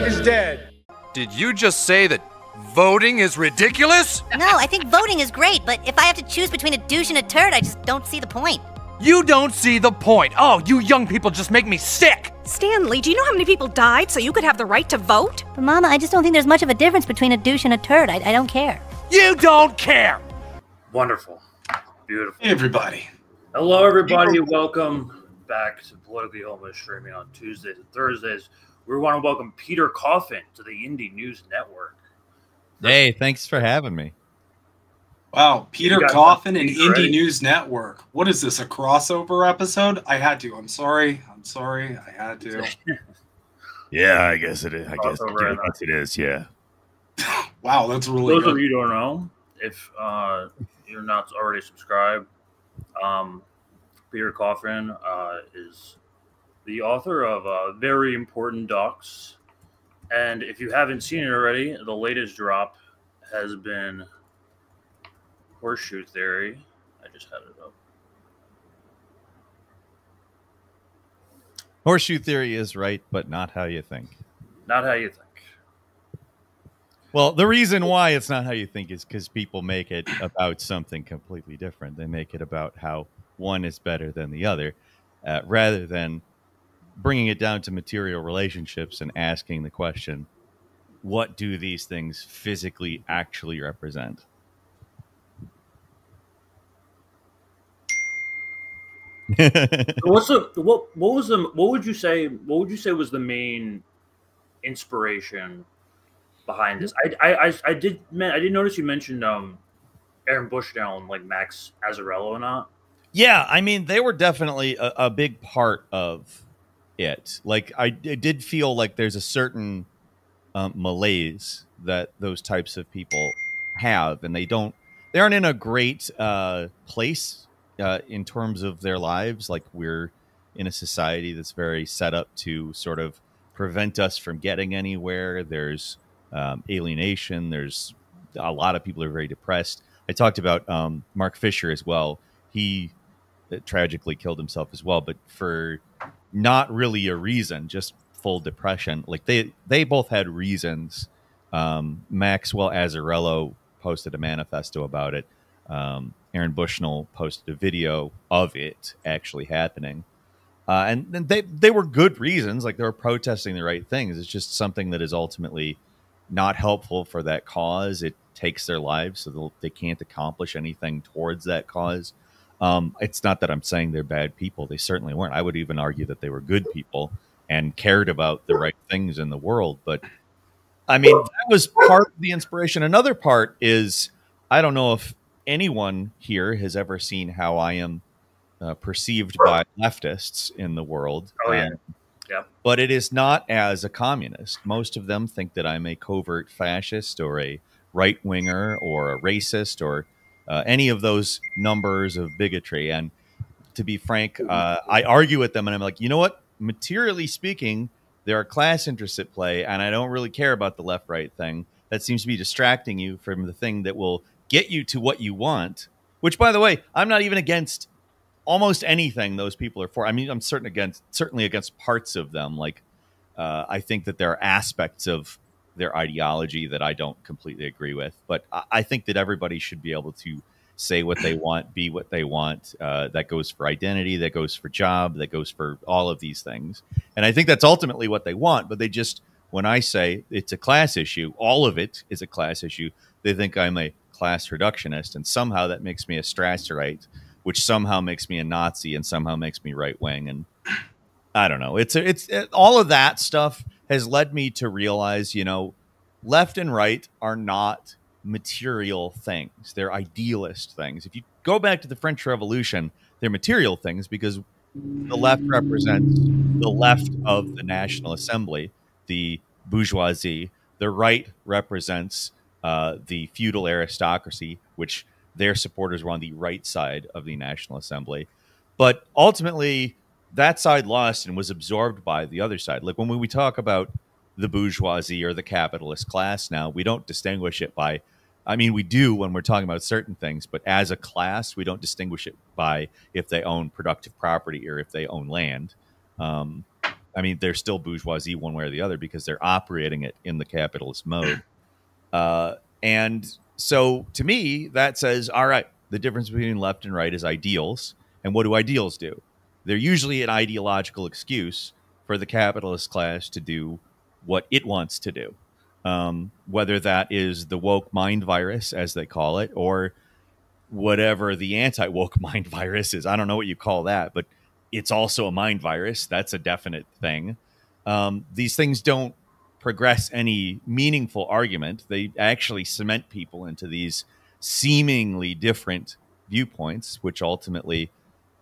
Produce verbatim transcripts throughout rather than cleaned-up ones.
Trump is dead. Did you just say that voting is ridiculous? No, I think voting is great, but if I have to choose between a douche and a turd, I just don't see the point. You don't see the point. Oh, you young people just make me sick. Stanley, do you know how many people died so you could have the right to vote? But Mama, I just don't think there's much of a difference between a douche and a turd. I, I don't care. You don't care. Wonderful. Beautiful. Hey, everybody. Hello, everybody. Beautiful. Welcome back to Politically Homeless, streaming on Tuesdays and Thursdays. We want to welcome Peter Coffin to the Indie News Network. Hey, thanks for having me. Wow, Peter Coffin and Indie News Network. What is this, a crossover episode? I had to. I'm sorry. I'm sorry. I had to. Yeah, I guess it is. I guess it is, yeah. Wow, that's really good. Those of you who don't know, if uh, you're not already subscribed, um, Peter Coffin uh, is the author of uh, Very Important Docs. And if you haven't seen it already, the latest drop has been Horseshoe Theory. I just had it up. Horseshoe Theory is right, but not how you think. Not how you think. Well, the reason why it's not how you think is because people make it about something completely different. They make it about how one is better than the other, uh, rather than bringing it down to material relationships and asking the question, what do these things physically actually represent? What's the, what, what was the, what would you say, what would you say was the main inspiration behind this? I, I, I, I did, man, I did notice you mentioned, um, Aaron Bushnell and like Max Azzarello and that. Yeah. I mean, they were definitely a, a big part of it. Like I it did feel like there's a certain um, malaise that those types of people have, and they don't, they aren't in a great uh, place Uh, in terms of their lives. Like we're in a society that's very set up to sort of prevent us from getting anywhere. There's um, alienation. There's a lot of people are very depressed. I talked about um, Mark Fisher as well. He uh, tragically killed himself as well, but for not really a reason, just full depression. Like they, they both had reasons. Um, Maxwell Azzarello posted a manifesto about it. Um, Aaron Bushnell posted a video of it actually happening. Uh, and and they, they were good reasons. Like they were protesting the right things. It's just something that is ultimately not helpful for that cause. It takes their lives, so they can't accomplish anything towards that cause. Um, it's not that I'm saying they're bad people. They certainly weren't. I would even argue that they were good people and cared about the right things in the world. But I mean, that was part of the inspiration. Another part is, I don't know if anyone here has ever seen how I am uh, perceived by leftists in the world. Oh, yeah. Um, yeah. But it is not as a communist. Most of them think that I'm a covert fascist or a right-winger or a racist or uh, any of those numbers of bigotry. And to be frank, uh, I argue with them and I'm like, you know what? Materially speaking, there are class interests at play and I don't really care about the left-right thing. That seems to be distracting you from the thing that will get you to what you want, which, by the way, I'm not even against almost anything those people are for. I mean, I'm certain against, certainly against parts of them. Like, uh, I think that there are aspects of their ideology that I don't completely agree with. But I, I think that everybody should be able to say what they want, be what they want. Uh, that goes for identity. That goes for job. That goes for all of these things. And I think that's ultimately what they want. But they just, when I say it's a class issue, all of it is a class issue. They think I'm a class reductionist, and somehow that makes me a Strasserite, which somehow makes me a Nazi and somehow makes me right wing. And I don't know. It's it's it, all of that stuff has led me to realize, you know, left and right are not material things. They're idealist things. If you go back to the French Revolution, they're material things because the left represents the left of the National Assembly, the bourgeoisie. The right represents Uh, the feudal aristocracy, which their supporters were on the right side of the National Assembly. But ultimately, that side lost and was absorbed by the other side. Like when we talk about the bourgeoisie or the capitalist class now, we don't distinguish it by, I mean, we do when we're talking about certain things, but as a class, we don't distinguish it by if they own productive property or if they own land. Um, I mean, they're still bourgeoisie one way or the other because they're operating it in the capitalist mode. Uh, and so to me, that says, all right, the difference between left and right is ideals. And what do ideals do? They're usually an ideological excuse for the capitalist class to do what it wants to do, um, whether that is the woke mind virus, as they call it, or whatever the anti-woke mind virus is. I don't know what you call that, but it's also a mind virus. That's a definite thing. Um, these things don't progress any meaningful argument. They actually cement people into these seemingly different viewpoints, which ultimately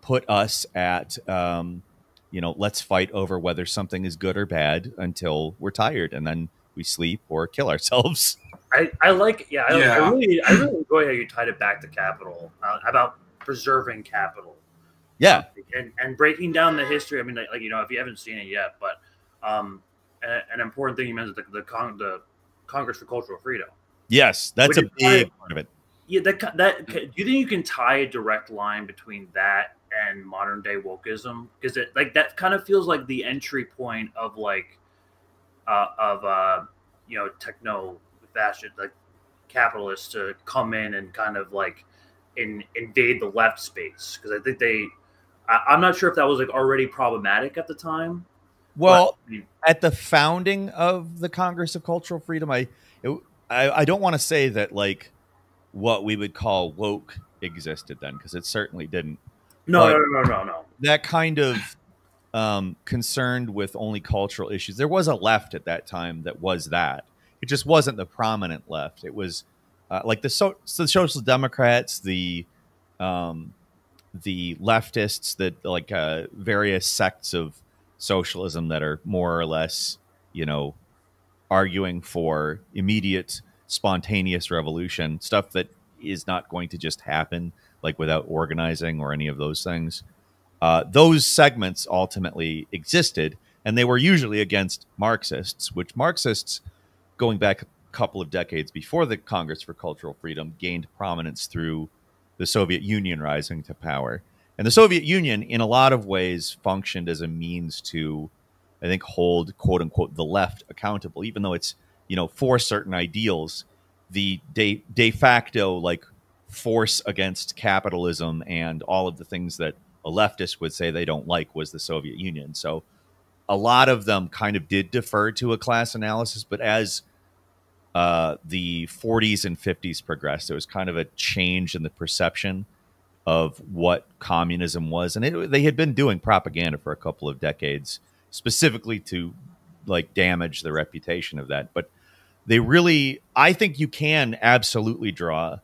put us at, um, you know, let's fight over whether something is good or bad until we're tired, and then we sleep or kill ourselves. I, I like, yeah, I, yeah. I really, I really enjoy how you tied it back to capital, uh, about preserving capital. Yeah, and and breaking down the history. I mean, like, like you know, if you haven't seen it yet, but um, a, an important thing you mentioned, the the, Con the Congress for Cultural Freedom. Yes, that's a big part of it. Yeah, that that. Do you think you can tie a direct line between that and modern day wokeism? Because it like that kind of feels like the entry point of like uh, of uh, you know, techno fascist like capitalists to come in and kind of like in, invade the left space, because I think they. I'm not sure if that was like already problematic at the time. Well, but, I mean, at the founding of the Congress of Cultural Freedom, I, it, I, I don't want to say that like what we would call woke existed then, because it certainly didn't. No, but no, no, no, no, no. That kind of um, concerned with only cultural issues. There was a left at that time that was that. It just wasn't the prominent left. It was uh, like the, so, so the Social Democrats, the. Um, the leftists, that like uh, various sects of socialism that are more or less, you know, arguing for immediate spontaneous revolution, stuff that is not going to just happen like without organizing or any of those things. Uh, those segments ultimately existed, and they were usually against Marxists, which Marxists, going back a couple of decades before the Congress for Cultural Freedom, gained prominence through the Soviet Union rising to power. And the Soviet Union, in a lot of ways, functioned as a means to, I think, hold, quote unquote, the left accountable, even though it's, you know, for certain ideals, the de, de facto, like, force against capitalism and all of the things that a leftist would say they don't like was the Soviet Union. So a lot of them kind of did defer to a class analysis, but as Uh, the forties and fifties progressed, there was kind of a change in the perception of what communism was. And it, they had been doing propaganda for a couple of decades, specifically to like damage the reputation of that. But they really, I think you can absolutely draw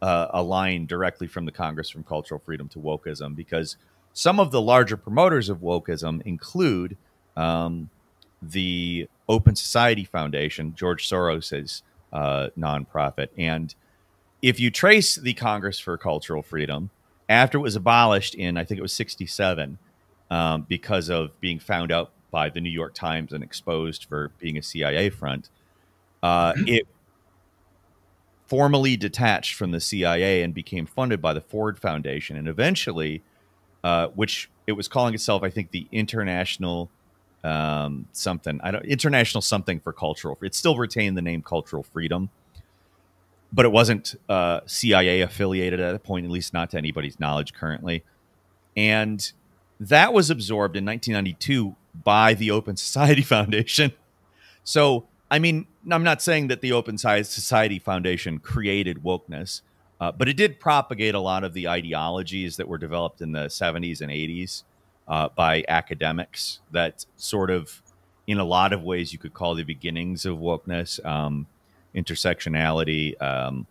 uh, a line directly from the Congress from Cultural Freedom to wokeism, because some of the larger promoters of wokeism include um, the Open Society Foundation, George Soros's uh, nonprofit. And if you trace the Congress for Cultural Freedom, after it was abolished in, I think it was sixty-seven, um, because of being found out by the New York Times and exposed for being a C I A front, uh, it formally detached from the C I A and became funded by the Ford Foundation. And eventually, uh, which it was calling itself, I think, the International... Um, something I don't international something for cultural. It still retained the name Cultural Freedom, but it wasn't uh, C I A affiliated at that point, at least not to anybody's knowledge currently. And that was absorbed in nineteen ninety-two by the Open Society Foundation. So, I mean, I'm not saying that the Open Society Foundation created wokeness, uh, but it did propagate a lot of the ideologies that were developed in the seventies and eighties. Uh, by academics that sort of, in a lot of ways, you could call the beginnings of wokeness, um, intersectionality, um,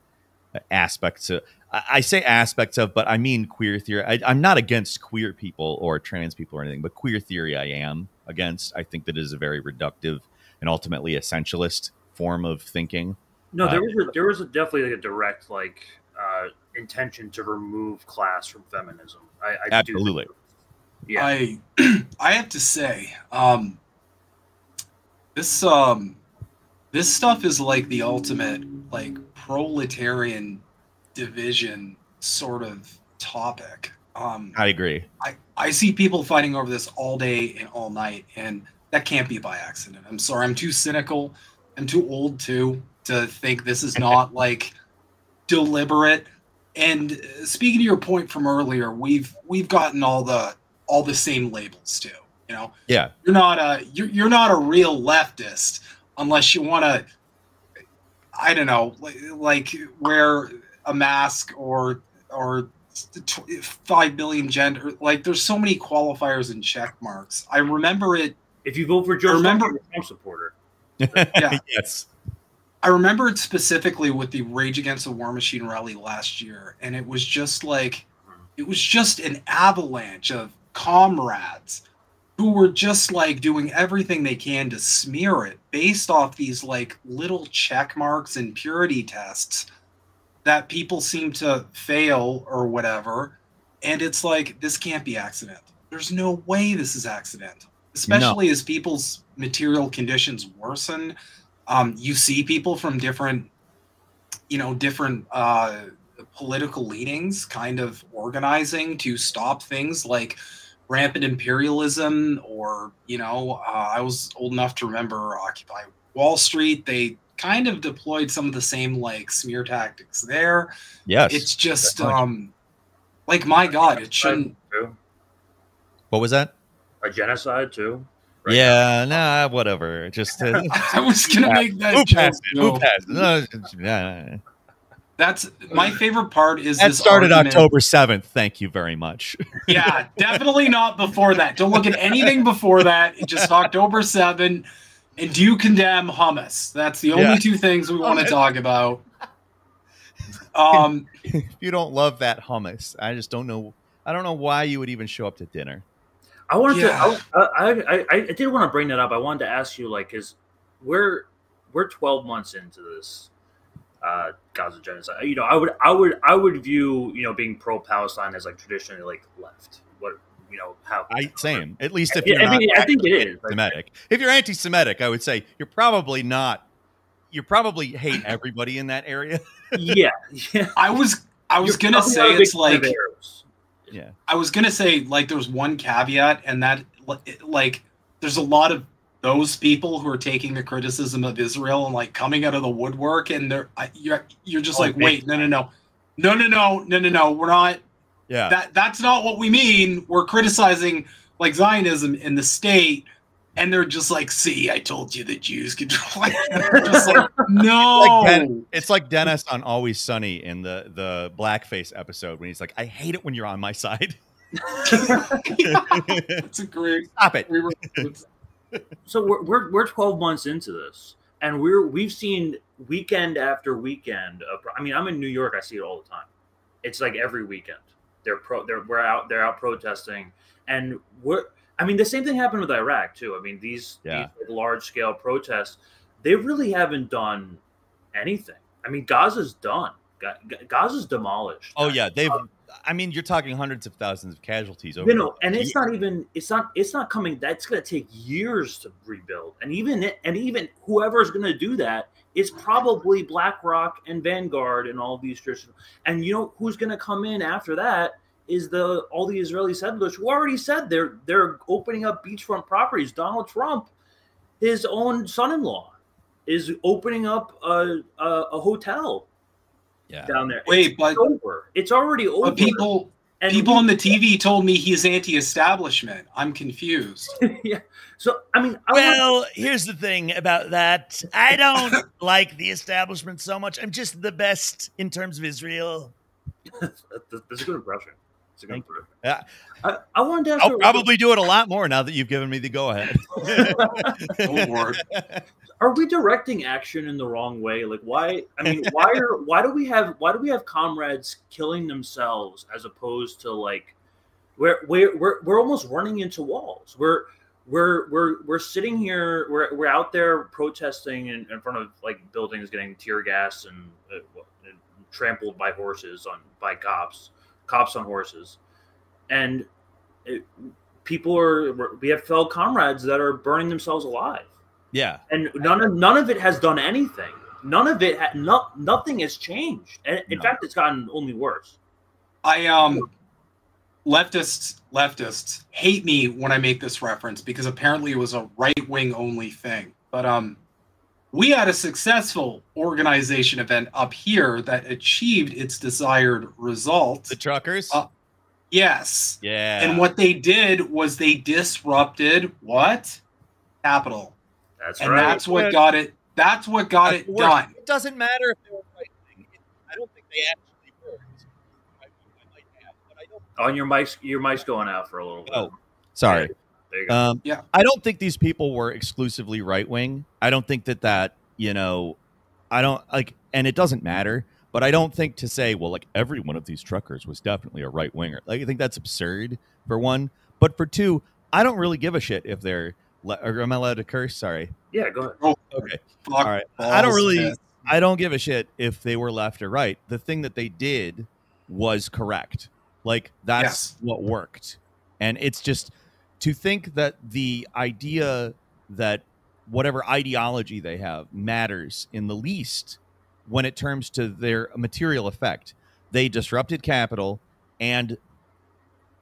aspects of, I, I say aspects of, but I mean queer theory. I, I'm not against queer people or trans people or anything, but queer theory I am against. I think that is a very reductive and ultimately essentialist form of thinking. No, there uh, was a, there was a definitely like a direct like uh, intention to remove class from feminism. I, I absolutely. Do Yeah. I I have to say, um, this um, this stuff is like the ultimate like proletarian division sort of topic. Um, I agree. I, I see people fighting over this all day and all night, and That can't be by accident. I'm sorry. I'm too cynical. I'm too old to to think this is not like deliberate. And speaking to your point from earlier, we've we've gotten all the all the same labels too. You know, yeah. You're not a you're you're not a real leftist unless you want to. I don't know, like, like wear a mask or or five billion gender. Like there's so many qualifiers and check marks. I remember it. If you vote for Joe, remember you're a Trump supporter. Yeah. Yes. I remember it specifically with the Rage Against the War Machine rally last year, and it was just like, it was just an avalanche of comrades who were just like doing everything they can to smear it based off these like little check marks and purity tests that people seem to fail or whatever. And it's like, this can't be accidental. There's no way this is accidental, especially no. as people's material conditions worsen. Um, you see people from different, you know, different uh, political leanings kind of organizing to stop things like rampant imperialism or, you know, uh, I was old enough to remember Occupy Wall Street. They kind of deployed some of the same like smear tactics there. Yes. It's just definitely. um, like, my God, it shouldn't. What was that? A genocide too. Right yeah, now. nah, whatever. Just uh, I was gonna make that Who joke. Who passed? No. That's my favorite part. Is that this started argument. October seventh? Thank you very much. Yeah, definitely not before that. Don't look at anything before that. Just October seventh. And do you condemn hummus? That's the only yeah. two things we want to talk about. Um, if you don't love that hummus, I just don't know. I don't know why you would even show up to dinner. I wanted yeah. to. I, I I I did want to bring that up. I wanted to ask you, like, is we're we're twelve months into this uh, Gaza genocide. You know, I would I would I would view you know being pro Palestine as like traditionally like left. What you know how I same at least if you're I, not I, mean, I think it is anti-Semitic. If you're anti-Semitic, I would say you're probably not. You probably hate everybody in that area. yeah, yeah. I was I was you're gonna say it's like. Players. Yeah, I was gonna say like there's one caveat, and that like there's a lot of those people who are taking the criticism of Israel and like coming out of the woodwork, and they're you're you're just oh, like wait no no no no no no no no no we're not yeah that that's not what we mean. We're criticizing like Zionism in the state, and they're just like, see, I told you the Jews control. Just like no, it's like, ben, it's like Dennis on Always Sunny in the the blackface episode when he's like, I hate it when you're on my side. It's a great stop it. So we're, we're we're twelve months into this, and we're we've seen weekend after weekend. Of, I mean, I'm in New York. I see it all the time. It's like every weekend they're pro. They're we're out. They're out protesting, and we're. I mean, the same thing happened with Iraq, too. I mean, these, yeah. these large-scale protests, they really haven't done anything. I mean, Gaza's done. Gaza's demolished. Oh, yeah. They've. Um, I mean, you're talking hundreds of thousands of casualties. Over you know, and it's not even – it's not It's not coming – that's going to take years to rebuild. And even and even whoever's going to do that is probably BlackRock and Vanguard and all these traditional – and you know who's going to come in after that? Is the all the Israeli settlers who already said they're they're opening up beachfront properties. Donald Trump, his own son-in-law, is opening up a a, a hotel yeah. down there. Wait, it's but over. It's already over. But people and people we, on the T V told me he's anti-establishment. I'm confused. yeah. So I mean, I well, to... here's the thing about that. I don't like the establishment so much. I'm just the best in terms of Israel. That's a good impression. Yeah. I, I wanted to ask I'll probably do it a lot more now that you've given me the go-ahead. Are we directing action in the wrong way? Like, why? I mean, why are why do we have why do we have comrades killing themselves as opposed to like we're we're we're we're almost running into walls. We're we're we're we're sitting here. We're we're out there protesting in, in front of like buildings, getting tear gas and, uh, and trampled by horses on by cops. Cops on horses, and it, people are. We have fellow comrades that are burning themselves alive. Yeah, and none of none of it has done anything. None of it. Ha, no, nothing has changed. And in no. fact, it's gotten only worse. I um, leftists leftists hate me when I make this reference because apparently it was a right-wing only thing. But um, we had a successful organization event up here that achieved its desired result. The truckers? Uh, yes. Yeah. And what they did was they disrupted what? Capital. That's and right. And that's what but, got it. That's what got that's it worse. done. It doesn't matter if they were right-wing. I don't think they actually. On your mics, your mic's going out for a little bit. Oh, sorry. There you go. Um, yeah. I don't think these people were exclusively right wing. I don't think that that, you know, I don't like, and it doesn't matter, but I don't think to say, well, like every one of these truckers was definitely a right winger. Like, I think that's absurd for one, but for two, I don't really give a shit if they're, or am I allowed to curse? Sorry. Yeah, go ahead. Oh, okay. All right. I don't really, I don't give a shit if they were left or right. The thing that they did was correct. Like, that's yes. what worked. And it's just to think that the idea that whatever ideology they have matters in the least when it comes to their material effect. They disrupted capital, and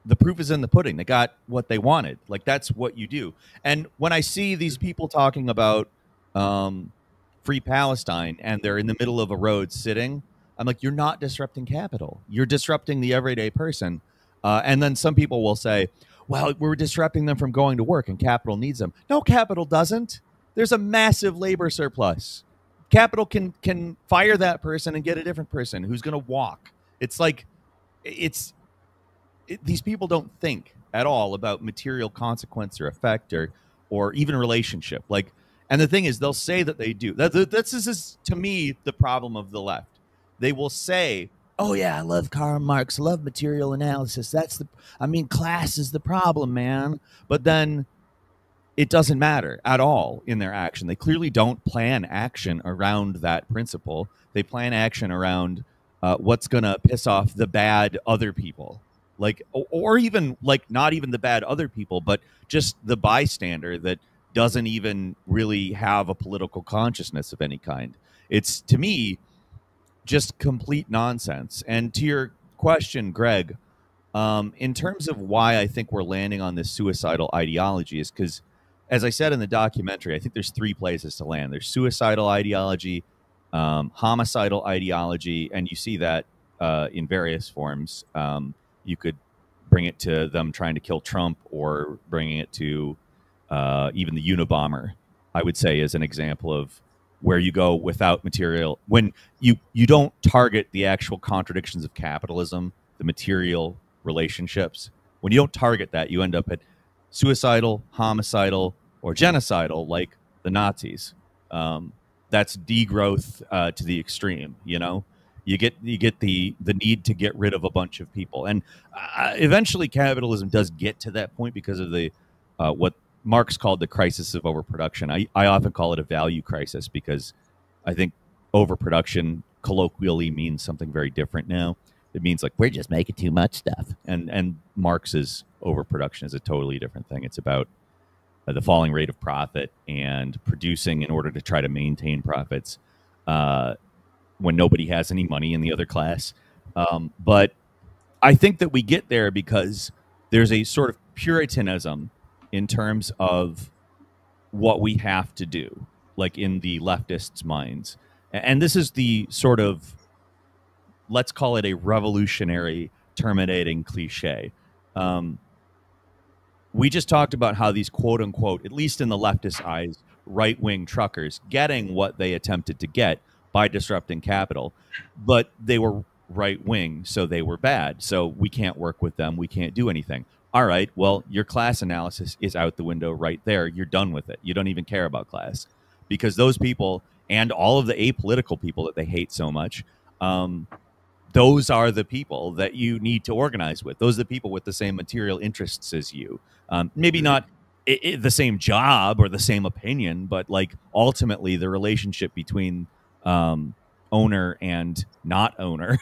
the proof is in the pudding. They got what they wanted. Like, that's what you do. And when I see these people talking about um, Free Palestine and they're in the middle of a road sitting, I'm like, you're not disrupting capital. You're disrupting the everyday person. Uh, and then some people will say, well, we're disrupting them from going to work and capital needs them. No, capital doesn't. There's a massive labor surplus. Capital can can fire that person and get a different person who's going to walk. It's like it's it, these people don't think at all about material consequence or effect or or even relationship. Like, and the thing is, they'll say that they do. That, that, this is, to me, the problem of the left. They will say, oh, yeah, I love Karl Marx, I love material analysis. That's the, I mean, class is the problem, man. But then it doesn't matter at all in their action. They clearly don't plan action around that principle. They plan action around uh, what's going to piss off the bad other people, like, or even like not even the bad other people, but just the bystander that doesn't even really have a political consciousness of any kind. It's, to me, just complete nonsense. And to your question, Greg, um, in terms of why I think we're landing on this suicidal ideology is because, as I said in the documentary, I think there's three places to land. There's suicidal ideology, um, homicidal ideology, and you see that uh, in various forms. Um, you could bring it to them trying to kill Trump or bringing it to uh, even the Unabomber, I would say, is an example of where you go without material, when you, you don't target the actual contradictions of capitalism, the material relationships. When you don't target that, you end up at suicidal, homicidal, or genocidal, like the Nazis. Um, that's degrowth uh, to the extreme. You know, you get you get the the need to get rid of a bunch of people, and uh, eventually capitalism does get to that point because of the uh, what Marx called the crisis of overproduction. I, I often call it a value crisis because I think overproduction colloquially means something very different now. It means like we're just making too much stuff. And and Marx's overproduction is a totally different thing. It's about uh, the falling rate of profit and producing in order to try to maintain profits uh, when nobody has any money in the other class. Um, but I think that we get there because there's a sort of Puritanism in terms of what we have to do, like in the leftists' minds. And this is the sort of, let's call it a revolutionary terminating cliche. Um, we just talked about how these quote unquote, at least in the leftist eyes, right-wing truckers getting what they attempted to get by disrupting capital, but they were right-wing, so they were bad. So we can't work with them, we can't do anything. All right, well, your class analysis is out the window right there. You're done with it. You don't even care about class because those people and all of the apolitical people that they hate so much, um, those are the people that you need to organize with. Those are the people with the same material interests as you. Um, maybe not it, it, the same job or the same opinion, but like ultimately the relationship between um, owner and not owner,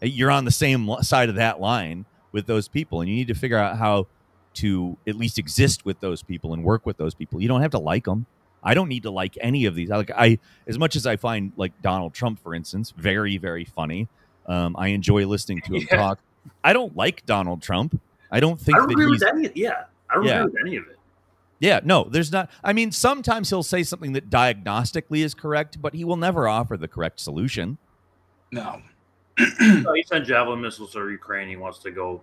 you're on the same side of that line with those people, and you need to figure out how to at least exist with those people and work with those people. You don't have to like them. I don't need to like any of these. I, like I, as much as I find like Donald Trump, for instance, very, very funny. Um, I enjoy listening to him yeah. talk I don't like Donald Trump. I don't think I don't that agree he's, with any. Yeah, I don't yeah. agree with any of it. Yeah, no, there's not. I mean, sometimes he'll say something that diagnostically is correct, but he will never offer the correct solution. No. No, he sent javelin missiles to Ukraine. He wants to go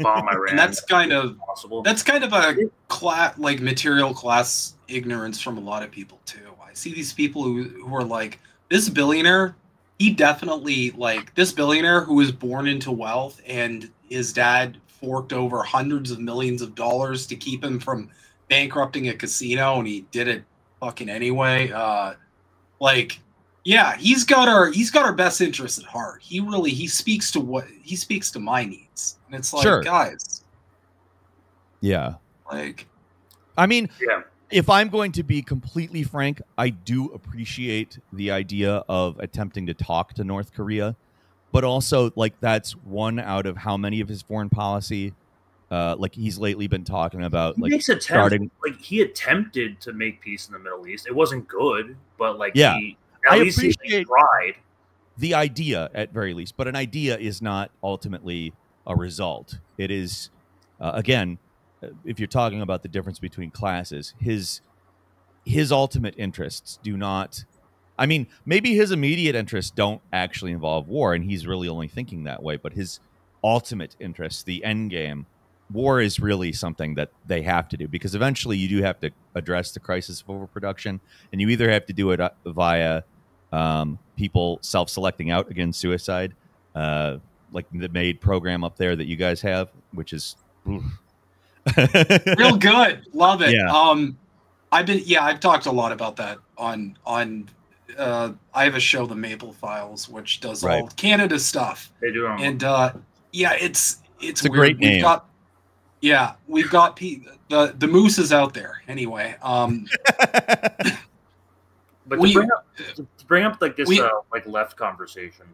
bomb Iran. And that's kind of possible. That's kind of a class, like material class ignorance from a lot of people too. I see these people who who are like, this billionaire, he definitely like this billionaire who was born into wealth and his dad forked over hundreds of millions of dollars to keep him from bankrupting a casino, and he did it fucking anyway. Uh, like. Yeah, he's got our he's got our best interests at heart. He really he speaks to what he speaks to my needs, and it's like, sure. guys, yeah, like, I mean, yeah. if I'm going to be completely frank, I do appreciate the idea of attempting to talk to North Korea, but also like that's one out of how many of his foreign policy, uh, like he's lately been talking about, he like makes attempts, starting like he attempted to make peace in the Middle East. It wasn't good, but like yeah. He, At I appreciate the idea, at very least, but an idea is not ultimately a result. It is, uh, again, if you're talking about the difference between classes, his his ultimate interests do not. I mean, maybe his immediate interests don't actually involve war, and he's really only thinking that way. But his ultimate interests, the end game, war is really something that they have to do, because eventually you do have to address the crisis of overproduction, and you either have to do it via um, people self-selecting out against suicide, uh, like the MAID program up there that you guys have, which is real good. Love it. Yeah. Um, I've been, yeah, I've talked a lot about that on, on, uh, I have a show, the Maple Files, which does right. all Canada stuff. They do. And, uh, yeah, it's, it's, it's a weird. great name. We've got, Yeah, we've got Pete. the the moose is out there anyway. Um, but we, to, bring up, to bring up like this we, uh, like left conversation,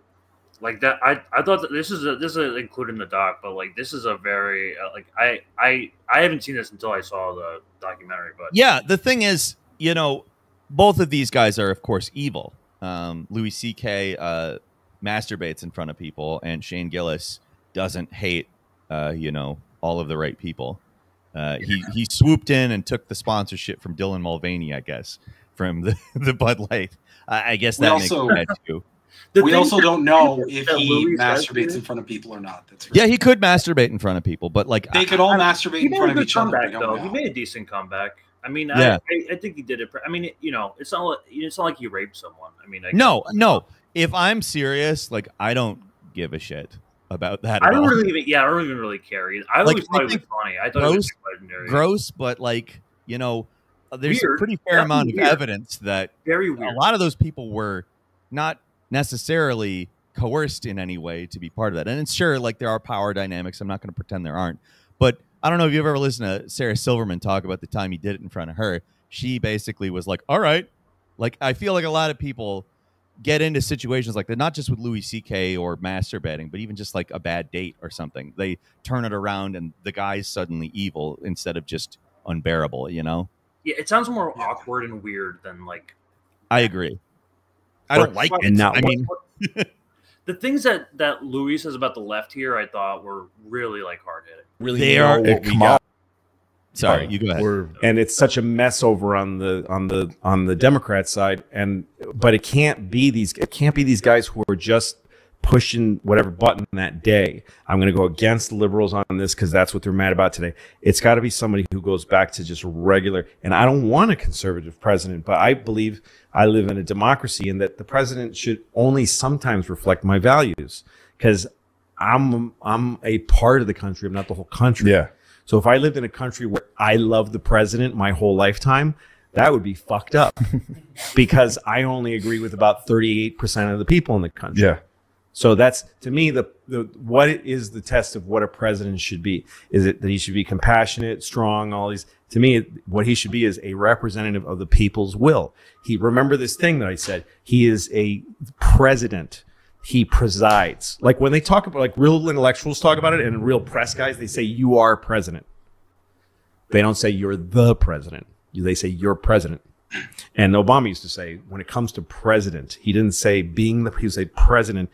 like that. I I thought that this is a, this is included in the doc, but like this is a very uh, like I I I haven't seen this until I saw the documentary. But yeah, the thing is, you know, both of these guys are of course evil. Um, Louis C K uh, masturbates in front of people, and Shane Gillis doesn't hate. Uh, you know. all of the right people. Uh, he, he swooped in and took the sponsorship from Dylan Mulvaney, I guess, from the, the Bud Light. Uh, I guess that we makes also, that too. We also don't know if he masturbates in front of people or not. That's yeah, he could masturbate in front of people, but like they I, could all I, masturbate in front of each comeback, other. Though. He made a decent comeback. I mean, yeah. I, I, I think he did it. I mean, you know, it's not like, it's not like he raped someone. I mean, I no, no. If I'm serious, like I don't give a shit about that. I don't really even, yeah, I don't even really care. I like, always thought it was funny. I thought gross, it was legendary. Gross, but like, you know, there's weird. a pretty fair That's amount weird. of evidence that Very weird. a lot of those people were not necessarily coerced in any way to be part of that. And it's sure, like there are power dynamics. I'm not going to pretend there aren't. But I don't know if you've ever listened to Sarah Silverman talk about the time he did it in front of her. She basically was like, all right. Like, I feel like a lot of people get into situations like that, not just with Louis C K or masturbating, but even just like a bad date or something. They turn it around and the guy's suddenly evil instead of just unbearable, you know? Yeah, it sounds more yeah. awkward and weird than like... I agree. I don't like it. I mean, the things that, that Louis says about the left here, I thought were really like hard-hitting. Really, They are what we got. Sorry, you go ahead. We're, and it's such a mess over on the on the on the Democrat side, and but it can't be these it can't be these guys who are just pushing whatever button that day. I'm going to go against the liberals on this because that's what they're mad about today. It's got to be somebody who goes back to just regular. And I don't want a conservative president, but I believe I live in a democracy, and that the president should only sometimes reflect my values, because I'm I'm a part of the country. I'm not the whole country. Yeah. So if I lived in a country where I loved the president my whole lifetime, that would be fucked up, because I only agree with about thirty-eight percent of the people in the country. Yeah. So that's, to me, the, the what is the test of what a president should be? Is it that he should be compassionate, strong, all these? To me, what he should be is a representative of the people's will. He, remember this thing that I said, he is a president. He presides. Like when they talk about, like real intellectuals talk about it, and real press guys, they say you are president. They don't say you're the president. They say you're president. And Obama used to say, when it comes to president, he didn't say being the, he would say president,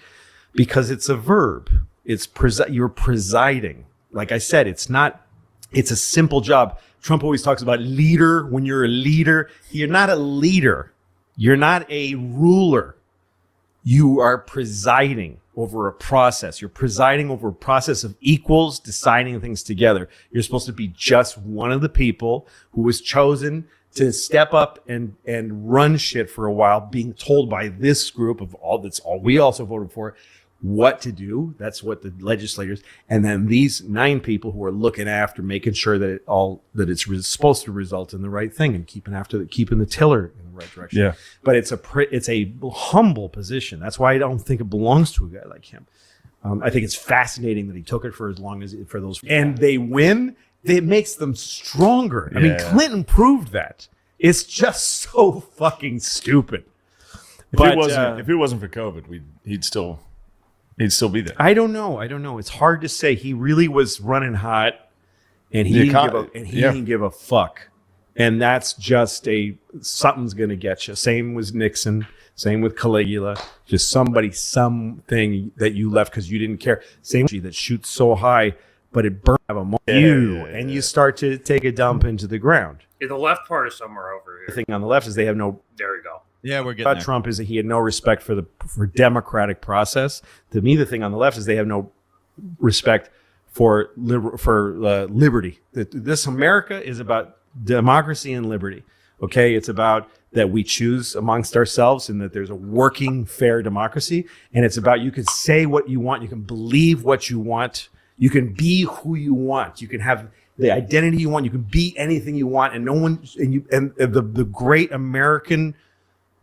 because it's a verb. It's presi- you're presiding. Like I said, it's not, it's a simple job. Trump always talks about leader. When you're a leader, you're not a leader. You're not a ruler. You are presiding over a process. You're presiding over a process of equals deciding things together. You're supposed to be just one of the people who was chosen to step up and, and run shit for a while, being told by this group of all that's all we also voted for what to do. That's what the legislators, and then these nine people who are looking after making sure that it all, that it's re- supposed to result in the right thing and keeping after the, keeping the tiller in the right direction. Yeah. But it's a, it's a humble position. That's why I don't think it belongs to a guy like him. Um, I think it's fascinating that he took it for as long as for those, and they win. It makes them stronger. Yeah. I mean, Clinton proved that. It's just so fucking stupid. If but it wasn't, uh, if it wasn't for COVID, we'd he'd still he'd still be there. I don't know. I don't know. It's hard to say. He really was running hot, and he didn't give a, and he yeah. didn't give a fuck. And that's just a something's gonna get you. Same with Nixon. Same with Caligula. Just somebody, something that you left because you didn't care. Same with you that shoots so high. But it burns you, yeah, yeah, yeah. and you start to take a dump into the ground. Yeah, the left part is somewhere over here. The thing on the left is they have no. There you go. Yeah, we're getting. About there. Trump is that he had no respect for the for democratic process. To me, the thing on the left is they have no respect for liber- for uh, liberty. This America is about democracy and liberty. Okay, it's about that we choose amongst ourselves and that there's a working, fair democracy. And it's about you can say what you want, you can believe what you want. You can be who you want. You can have the identity you want. You can be anything you want, and no one and you and the the great American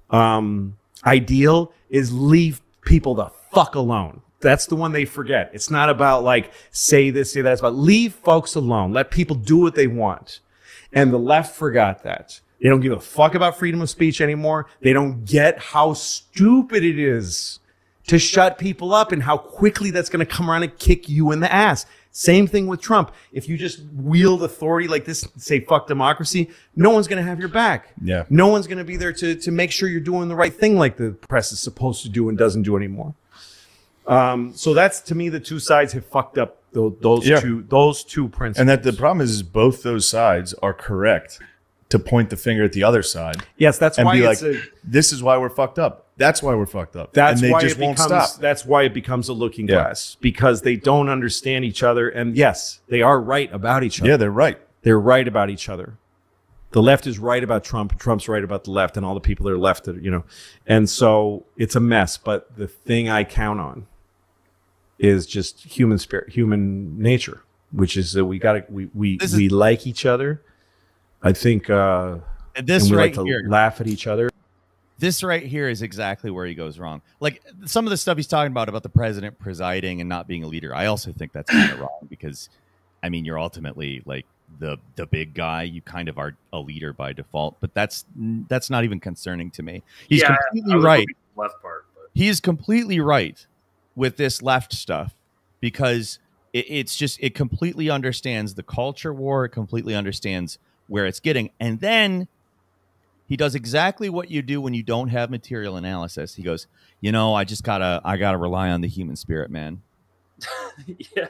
um, ideal is leave people the fuck alone. That's the one they forget. It's not about like say this, say that. It's about leave folks alone. Let people do what they want. And the left forgot that. They don't give a fuck about freedom of speech anymore. They don't get how stupid it is to shut people up and how quickly that's going to come around and kick you in the ass. Same thing with Trump. If you just wield authority like this, say, fuck democracy, no one's going to have your back. Yeah. No one's going to be there to, to make sure you're doing the right thing like the press is supposed to do and doesn't do anymore. Um, so that's, to me, the two sides have fucked up those, those, yeah. two, those two principles. And that the problem is both those sides are correct to point the finger at the other side. Yes, that's and why be it's like, a, this is why we're fucked up. That's why we're fucked up. That's and they why just it won't becomes, stop. That's why it becomes a looking glass yeah. because they don't understand each other. And yes, they are right about each other. Yeah, they're right. They're right about each other. The left is right about Trump. Trump's right about the left and all the people that are left, that, you know. And so it's a mess. But the thing I count on is just human spirit, human nature, which is that we got to we we, we is, like each other. I think uh, and this and we right like to here. laugh at each other. This right here is exactly where he goes wrong. Like some of the stuff he's talking about, about the president presiding and not being a leader. I also think that's kind of wrong because, I mean, you're ultimately like the the big guy. You kind of are a leader by default, but that's that's not even concerning to me. He's yeah, completely right. Left part, but. He is completely right with this left stuff because it, it's just it completely understands the culture war. It completely understands where it's getting, and then. He does exactly what you do when you don't have material analysis. He goes, you know, I just gotta, I gotta rely on the human spirit, man. yeah,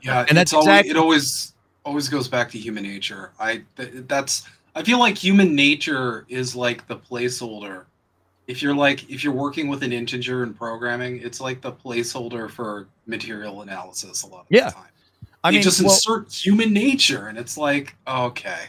yeah, and that's exactly it. Always, always goes back to human nature. I th- that's I feel like human nature is like the placeholder. If you're like, if you're working with an integer in programming, it's like the placeholder for material analysis a lot of yeah. the time. I you mean, just well, insert human nature, and it's like, okay.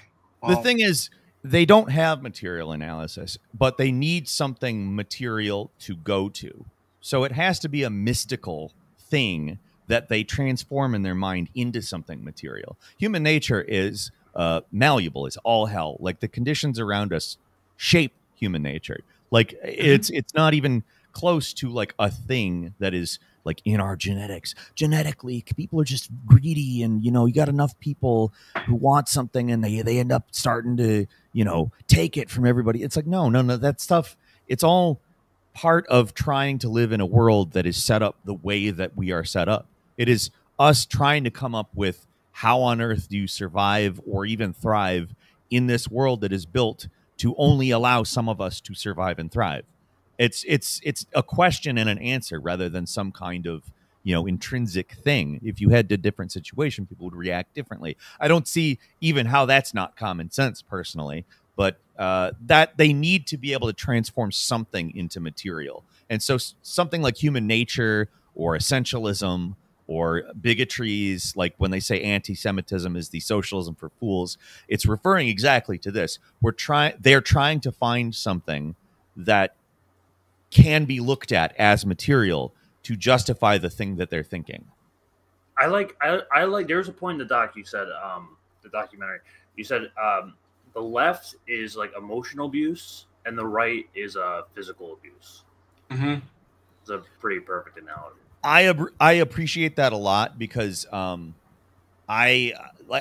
Well, the thing is. They don't have material analysis, but they need something material to go to. So it has to be a mystical thing that they transform in their mind into something material. Human nature is uh, malleable. It's all hell. Like the conditions around us shape human nature. Like it's it's not even close to like a thing that is like in our genetics. Genetically, people are just greedy, and you know, you got enough people who want something and they they end up starting to, you know, take it from everybody. It's like, no, no, no, that stuff, it's all part of trying to live in a world that is set up the way that we are set up. It is us trying to come up with how on earth do you survive or even thrive in this world that is built to only allow some of us to survive and thrive. It's it's it's a question and an answer rather than some kind of you know, intrinsic thing. If you had a different situation, people would react differently. I don't see even how that's not common sense personally, but uh, that they need to be able to transform something into material. And so something like human nature or essentialism or bigotries, like when they say anti-Semitism is the socialism for fools, it's referring exactly to this. We're trying, they're trying to find something that can be looked at as material to justify the thing that they're thinking. I like, I, I like, there's a point in the doc, you said, um, the documentary, you said, um, the left is like emotional abuse and the right is uh, physical abuse. Mm-hmm. It's a pretty perfect analogy. I, I appreciate that a lot because um, I,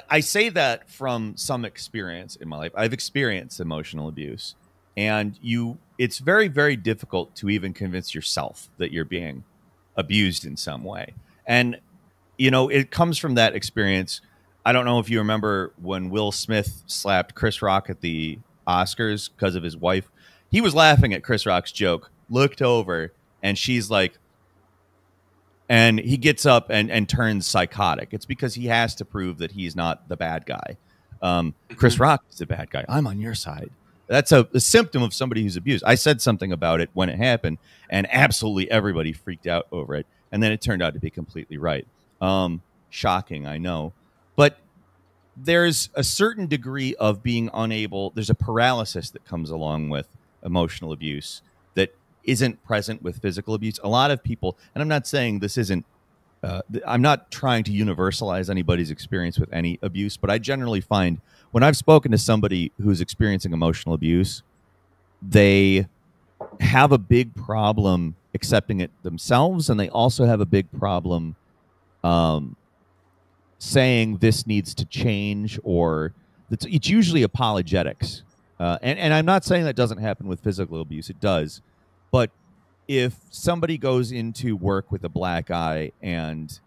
I say that from some experience in my life. I've experienced emotional abuse, and you, it's very, very difficult to even convince yourself that you're being abused in some way. And, you know, it comes from that experience. I don't know if you remember when Will Smith slapped Chris Rock at the Oscars because of his wife. He was laughing at Chris Rock's joke, looked over, and she's like, and he gets up and, and turns psychotic. It's because he has to prove that he's not the bad guy. Um, Chris Rock is the bad guy. I'm on your side. That's a, a symptom of somebody who's abused. I said something about it when it happened, and absolutely everybody freaked out over it. And then it turned out to be completely right. Um, shocking, I know. But there's a certain degree of being unable. There's a paralysis that comes along with emotional abuse that isn't present with physical abuse. A lot of people, and I'm not saying this isn't, uh, I'm not trying to universalize anybody's experience with any abuse, but I generally find when I've spoken to somebody who's experiencing emotional abuse, they have a big problem accepting it themselves, and they also have a big problem um, saying this needs to change, or it's, it's usually apologetics. Uh, and, and I'm not saying that doesn't happen with physical abuse. It does. But if somebody goes into work with a black eye and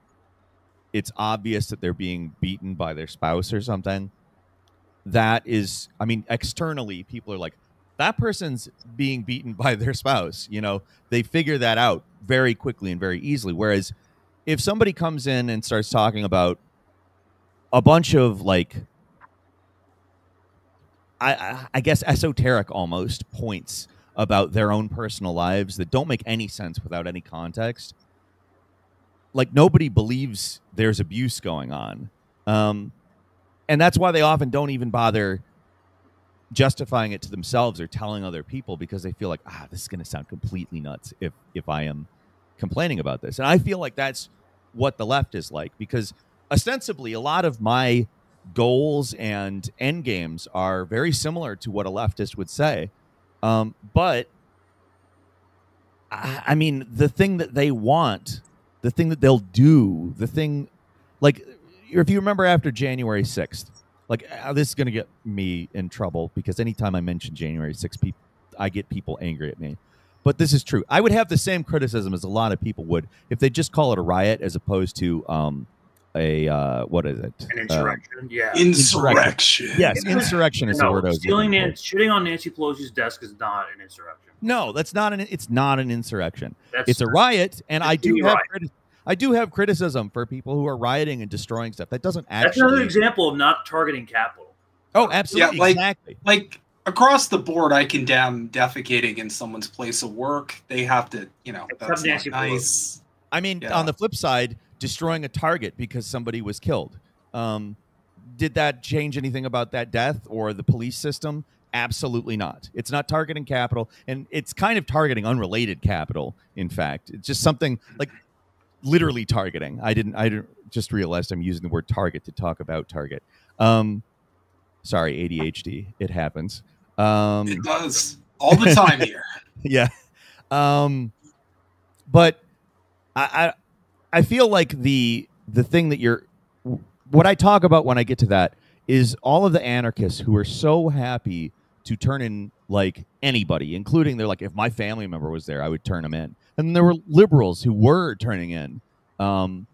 it's obvious that they're being beaten by their spouse or something, that is, I mean, externally, people are like, that person's being beaten by their spouse. You know, they figure that out very quickly and very easily. Whereas if somebody comes in and starts talking about a bunch of like, I, I guess, esoteric almost points about their own personal lives that don't make any sense without any context. Like, nobody believes there's abuse going on. Um, and that's why they often don't even bother justifying it to themselves or telling other people, because they feel like, ah, this is going to sound completely nuts if, if I am complaining about this. And I feel like that's what the left is like, because ostensibly a lot of my goals and end games are very similar to what a leftist would say. Um, but, I, I mean, the thing that they want, the thing that they'll do, the thing, like, if you remember after January sixth, like, oh, this is going to get me in trouble, because anytime I mention January sixth, people, I get people angry at me. But this is true. I would have the same criticism as a lot of people would if they just call it a riot as opposed to um, a, uh, what is it? An insurrection, uh, yeah. Insurrection. Yes, insurrection is no, the word I was stealing using. Nancy, shooting on Nancy Pelosi's desk is not an insurrection. No, that's not an, it's not an insurrection. That's, it's a riot, and I do, have criti I do have criticism for people who are rioting and destroying stuff. That doesn't actually... That's another example of not targeting capital. Oh, absolutely, yeah, like, exactly. Like, across the board, I condemn defecating in someone's place of work. They have to, you know, except that's Nancy not nice. Pelosi. I mean, yeah. On the flip side... destroying a target because somebody was killed. Um, did that change anything about that death or the police system? Absolutely not. It's not targeting capital, and it's kind of targeting unrelated capital. In fact, it's just something like literally targeting. I didn't. I didn't, just realized I'm using the word target to talk about target. Um, sorry, A D H D. It happens. Um, it does all the time here. Yeah, um, but I. I I feel like the the thing that you're, what I talk about when I get to that is all of the anarchists who are so happy to turn in like anybody, including they're like, if my family member was there, I would turn them in. And there were liberals who were turning in um,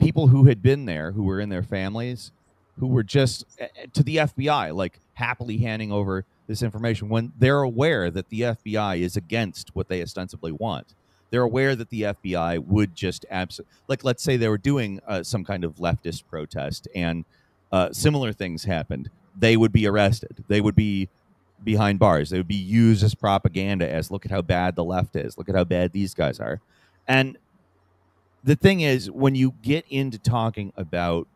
people who had been there, who were in their families, who were just to the F B I, like happily handing over this information when they're aware that the F B I is against what they ostensibly want. They're aware that the F B I would just abs- like, let's say they were doing uh, some kind of leftist protest and uh, similar things happened. They would be arrested. They would be behind bars. They would be used as propaganda, as look at how bad the left is. Look at how bad these guys are. And the thing is, when you get into talking about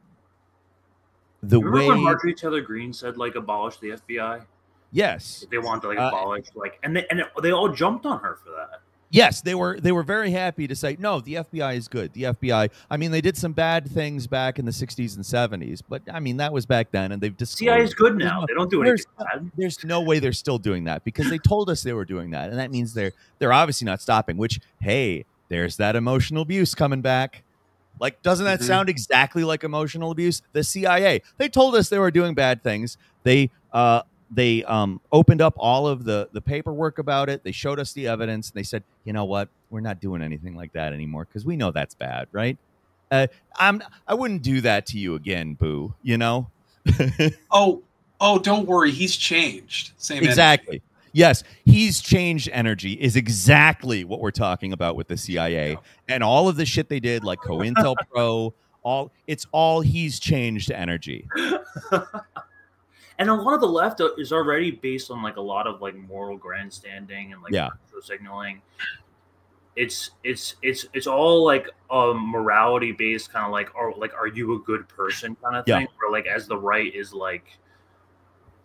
the Remember way when Marjorie Taylor Greene said, like, abolish the F B I. Yes, they wanted to, like, abolish uh, like and they and they all jumped on her for that. Yes, they were they were very happy to say, no, the F B I is good. The F B I. I mean, they did some bad things back in the sixties and seventies, but I mean, that was back then. And they've disclosed. C I A is good now. No, they don't do anything bad. There's no way they're still doing that, because they told us they were doing that. And that means they're they're obviously not stopping, which, hey, there's that emotional abuse coming back. Like, doesn't that mm-hmm. sound exactly like emotional abuse? The C I A. They told us they were doing bad things. They uh. They um, opened up all of the, the paperwork about it. They showed us the evidence. And they said, you know what? We're not doing anything like that anymore, because we know that's bad, right? Uh, I'm, I wouldn't do that to you again, boo, you know? oh, oh, don't worry. He's changed. Same Exactly. Energy. Yes, he's changed energy is exactly what we're talking about with the C I A. Yeah. And all of the shit they did, like COINTELPRO, all, it's all he's changed energy. And a lot of the left is already based on, like, a lot of, like, moral grandstanding and, like, yeah. virtue signaling. It's it's it's it's all like a morality based kind of, like, are like are you a good person kind of thing. Yeah. Where, like, as the right is like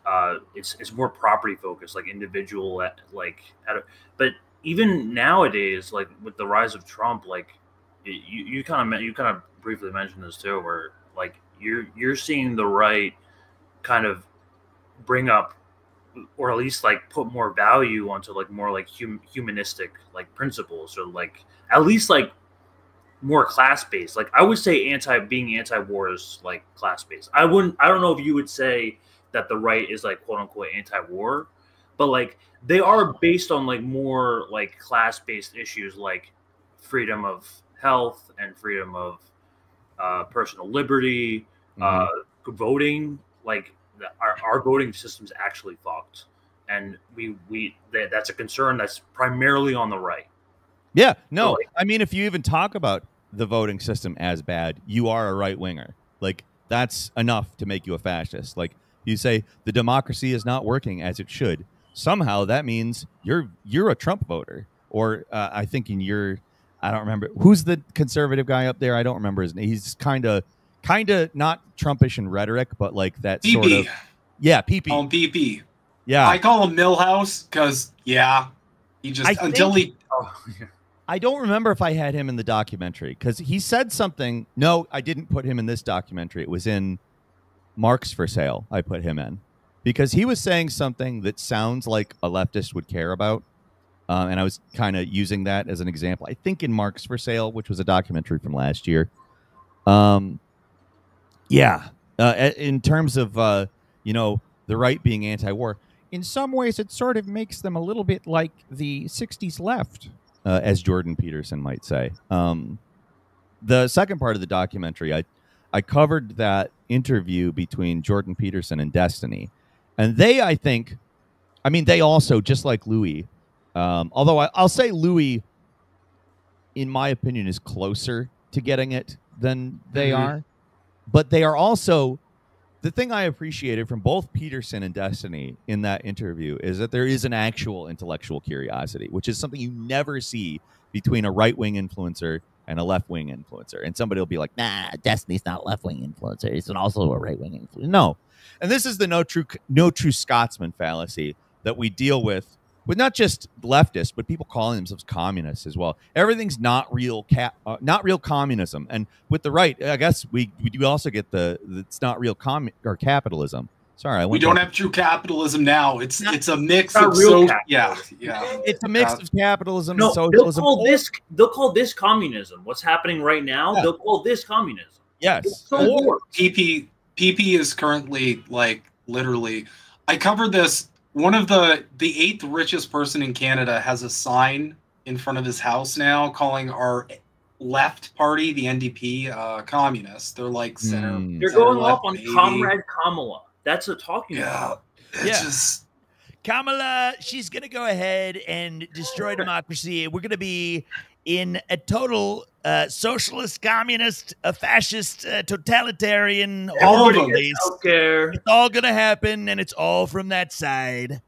uh, it's it's more property focused, like individual at, like at a, but even nowadays, like with the rise of Trump, like you you kind of you kind of briefly mentioned this too, where, like, you're you're seeing the right kind of bring up, or at least, like, put more value onto, like, more, like, hum humanistic, like, principles, or, like, at least, like, more class-based. Like, I would say anti being anti-war is, like, class-based. I wouldn't, I don't know if you would say that the right is, like, quote-unquote anti-war, but, like, they are based on, like, more, like, class-based issues, like freedom of health and freedom of uh, personal liberty, mm-hmm. uh, voting, like, Our, our voting system's actually fucked, and we we they, that's a concern that's primarily on the right. Yeah, no, so, like, I mean, if you even talk about the voting system as bad, you are a right winger. Like, that's enough to make you a fascist. Like, you say the democracy is not working as it should. Somehow that means you're you're a Trump voter, or uh, I think in your I don't remember who's the conservative guy up there. I don't remember his name. He's kind of. Kind of not Trumpish in rhetoric, but like that B B. Sort of, yeah, P P. On B B, yeah. I call him Milhouse because, yeah, he just I until think, he. Oh. I don't remember if I had him in the documentary, because he said something. No, I didn't put him in this documentary. It was in Mark's for Sale. I put him in because he was saying something that sounds like a leftist would care about, um, and I was kind of using that as an example. I think in Mark's for Sale, which was a documentary from last year. Um. Yeah, uh, in terms of, uh, you know, the right being anti-war, in some ways it sort of makes them a little bit like the sixties left, uh, as Jordan Peterson might say. Um, the second part of the documentary, I, I covered that interview between Jordan Peterson and Destiny. And they, I think, I mean, they also, just like Louis, um, although I, I'll say Louis, in my opinion, is closer to getting it than they mm-hmm. are. But they are also, the thing I appreciated from both Peterson and Destiny in that interview is that there is an actual intellectual curiosity, which is something you never see between a right-wing influencer and a left-wing influencer. And somebody will be like, nah, Destiny's not a left-wing influencer. He's also a right-wing influencer. No. And this is the no true, no true Scotsman fallacy that we deal with, with not just leftists, but people calling themselves communists as well. Everything's not real, ca uh, not real communism. And with the right, I guess we, we do also get the, the it's not real commun or capitalism. Sorry, I we don't have true capitalism now. It's not, it's a mix of real so yeah, yeah. It's a mix uh, of capitalism no, and socialism. They'll call this they'll call this communism. What's happening right now? Yeah. They'll call this communism. Yes. So P P P P is currently, like, literally. I covered this. One of the the eighth richest person in Canada has a sign in front of his house now calling our left party, the N D P, uh, communists. They're like center. Mm. They're going off on baby. Comrade Kamala. That's a talking yeah. about. It's yeah. just Kamala, she's gonna go ahead and destroy democracy. We're gonna be in a total uh, socialist, communist, uh, fascist, uh, totalitarian, all of these. It's all going to happen, and it's all from that side.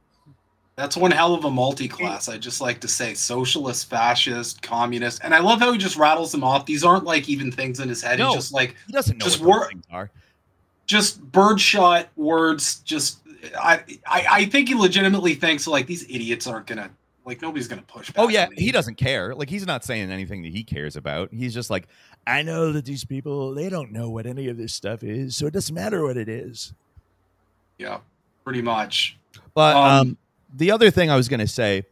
That's one hell of a multi-class. I just like to say socialist, fascist, communist. And I love how he just rattles them off. These aren't like even things in his head. No, he's just like, he doesn't know just what wor- things are. Just birdshot words. Just, I, I, I think he legitimately thinks like these idiots aren't going to, like nobody's going to push back. Oh yeah. He doesn't care. Like he's not saying anything that he cares about. He's just like, I know that these people, they don't know what any of this stuff is. So it doesn't matter what it is. Yeah, pretty much. But, um, um the other thing I was going to say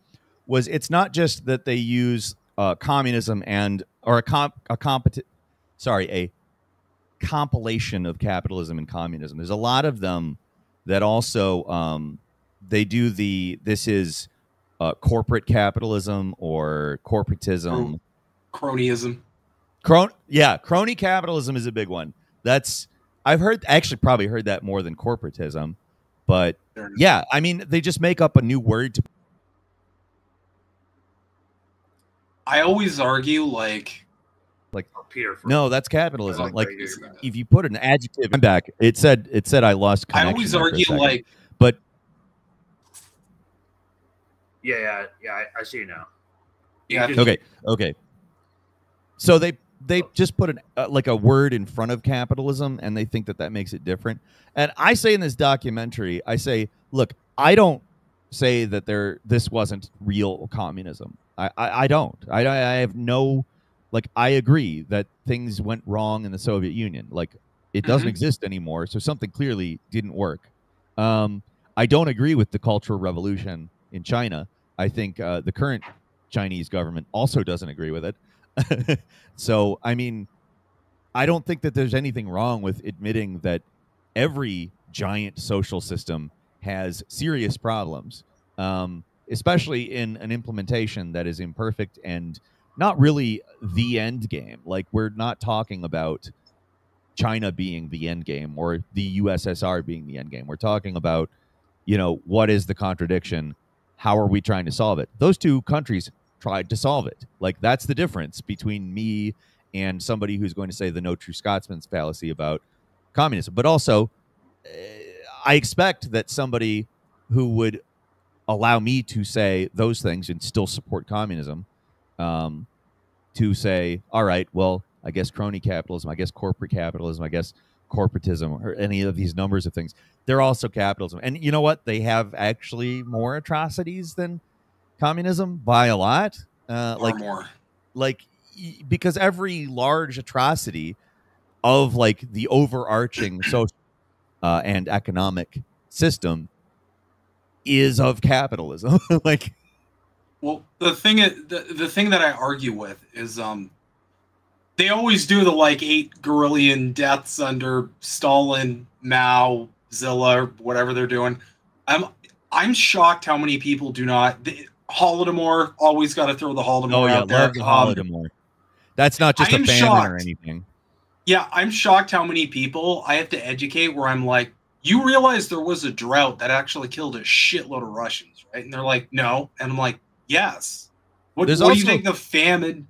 was it's not just that they use uh, communism and or a comp a competi- sorry a compilation of capitalism and communism. There's a lot of them that also um, they do the this is uh, corporate capitalism or corporatism, cronyism. Cron yeah, crony capitalism is a big one. That's I've heard actually probably heard that more than corporatism. But yeah, I mean, they just make up a new word. To I always argue like, like no, that's capitalism. Like, like if you put an adjective I'm back, it said it said I lost connection. I always argue like, but yeah, yeah, yeah I, I see you now. Yeah. Just... Okay. Okay. So they. They just put an, uh, like a word in front of capitalism, and they think that that makes it different. And I say in this documentary, I say, look, I don't say that there this wasn't real communism. I, I, I don't. I, I have no, like, I agree that things went wrong in the Soviet Union. Like, it doesn't mm-hmm. exist anymore, so something clearly didn't work. Um, I don't agree with the Cultural Revolution in China. I think uh, the current Chinese government also doesn't agree with it. So, I mean, I don't think that there's anything wrong with admitting that every giant social system has serious problems, um, especially in an implementation that is imperfect and not really the end game. Like, we're not talking about China being the end game or the U S S R being the end game. We're talking about, you know, what is the contradiction? How are we trying to solve it? Those two countries tried to solve it. Like, that's the difference between me and somebody who's going to say the no true Scotsman's fallacy about communism. But also, uh, I expect that somebody who would allow me to say those things and still support communism um, to say, all right, well, I guess crony capitalism, I guess corporate capitalism, I guess corporatism, or any of these numbers of things, they're also capitalism. And you know what? They have actually more atrocities than communism by a lot, uh, like, more. like because every large atrocity of like the overarching social uh, and economic system is of capitalism. Like, well, the thing is, the the thing that I argue with is, um, they always do the like eight guerrillian deaths under Stalin, Mao, Zilla, whatever they're doing. I'm I'm shocked how many people do not. They, Holodomor, always got to throw the Holodomor oh, yeah, out there. Love the Holodomor. Um, That's not just a famine shocked. or anything. Yeah, I'm shocked how many people I have to educate where I'm like, you realize there was a drought that actually killed a shitload of Russians, right? And they're like, no. And I'm like, yes. What, what do you think the famine?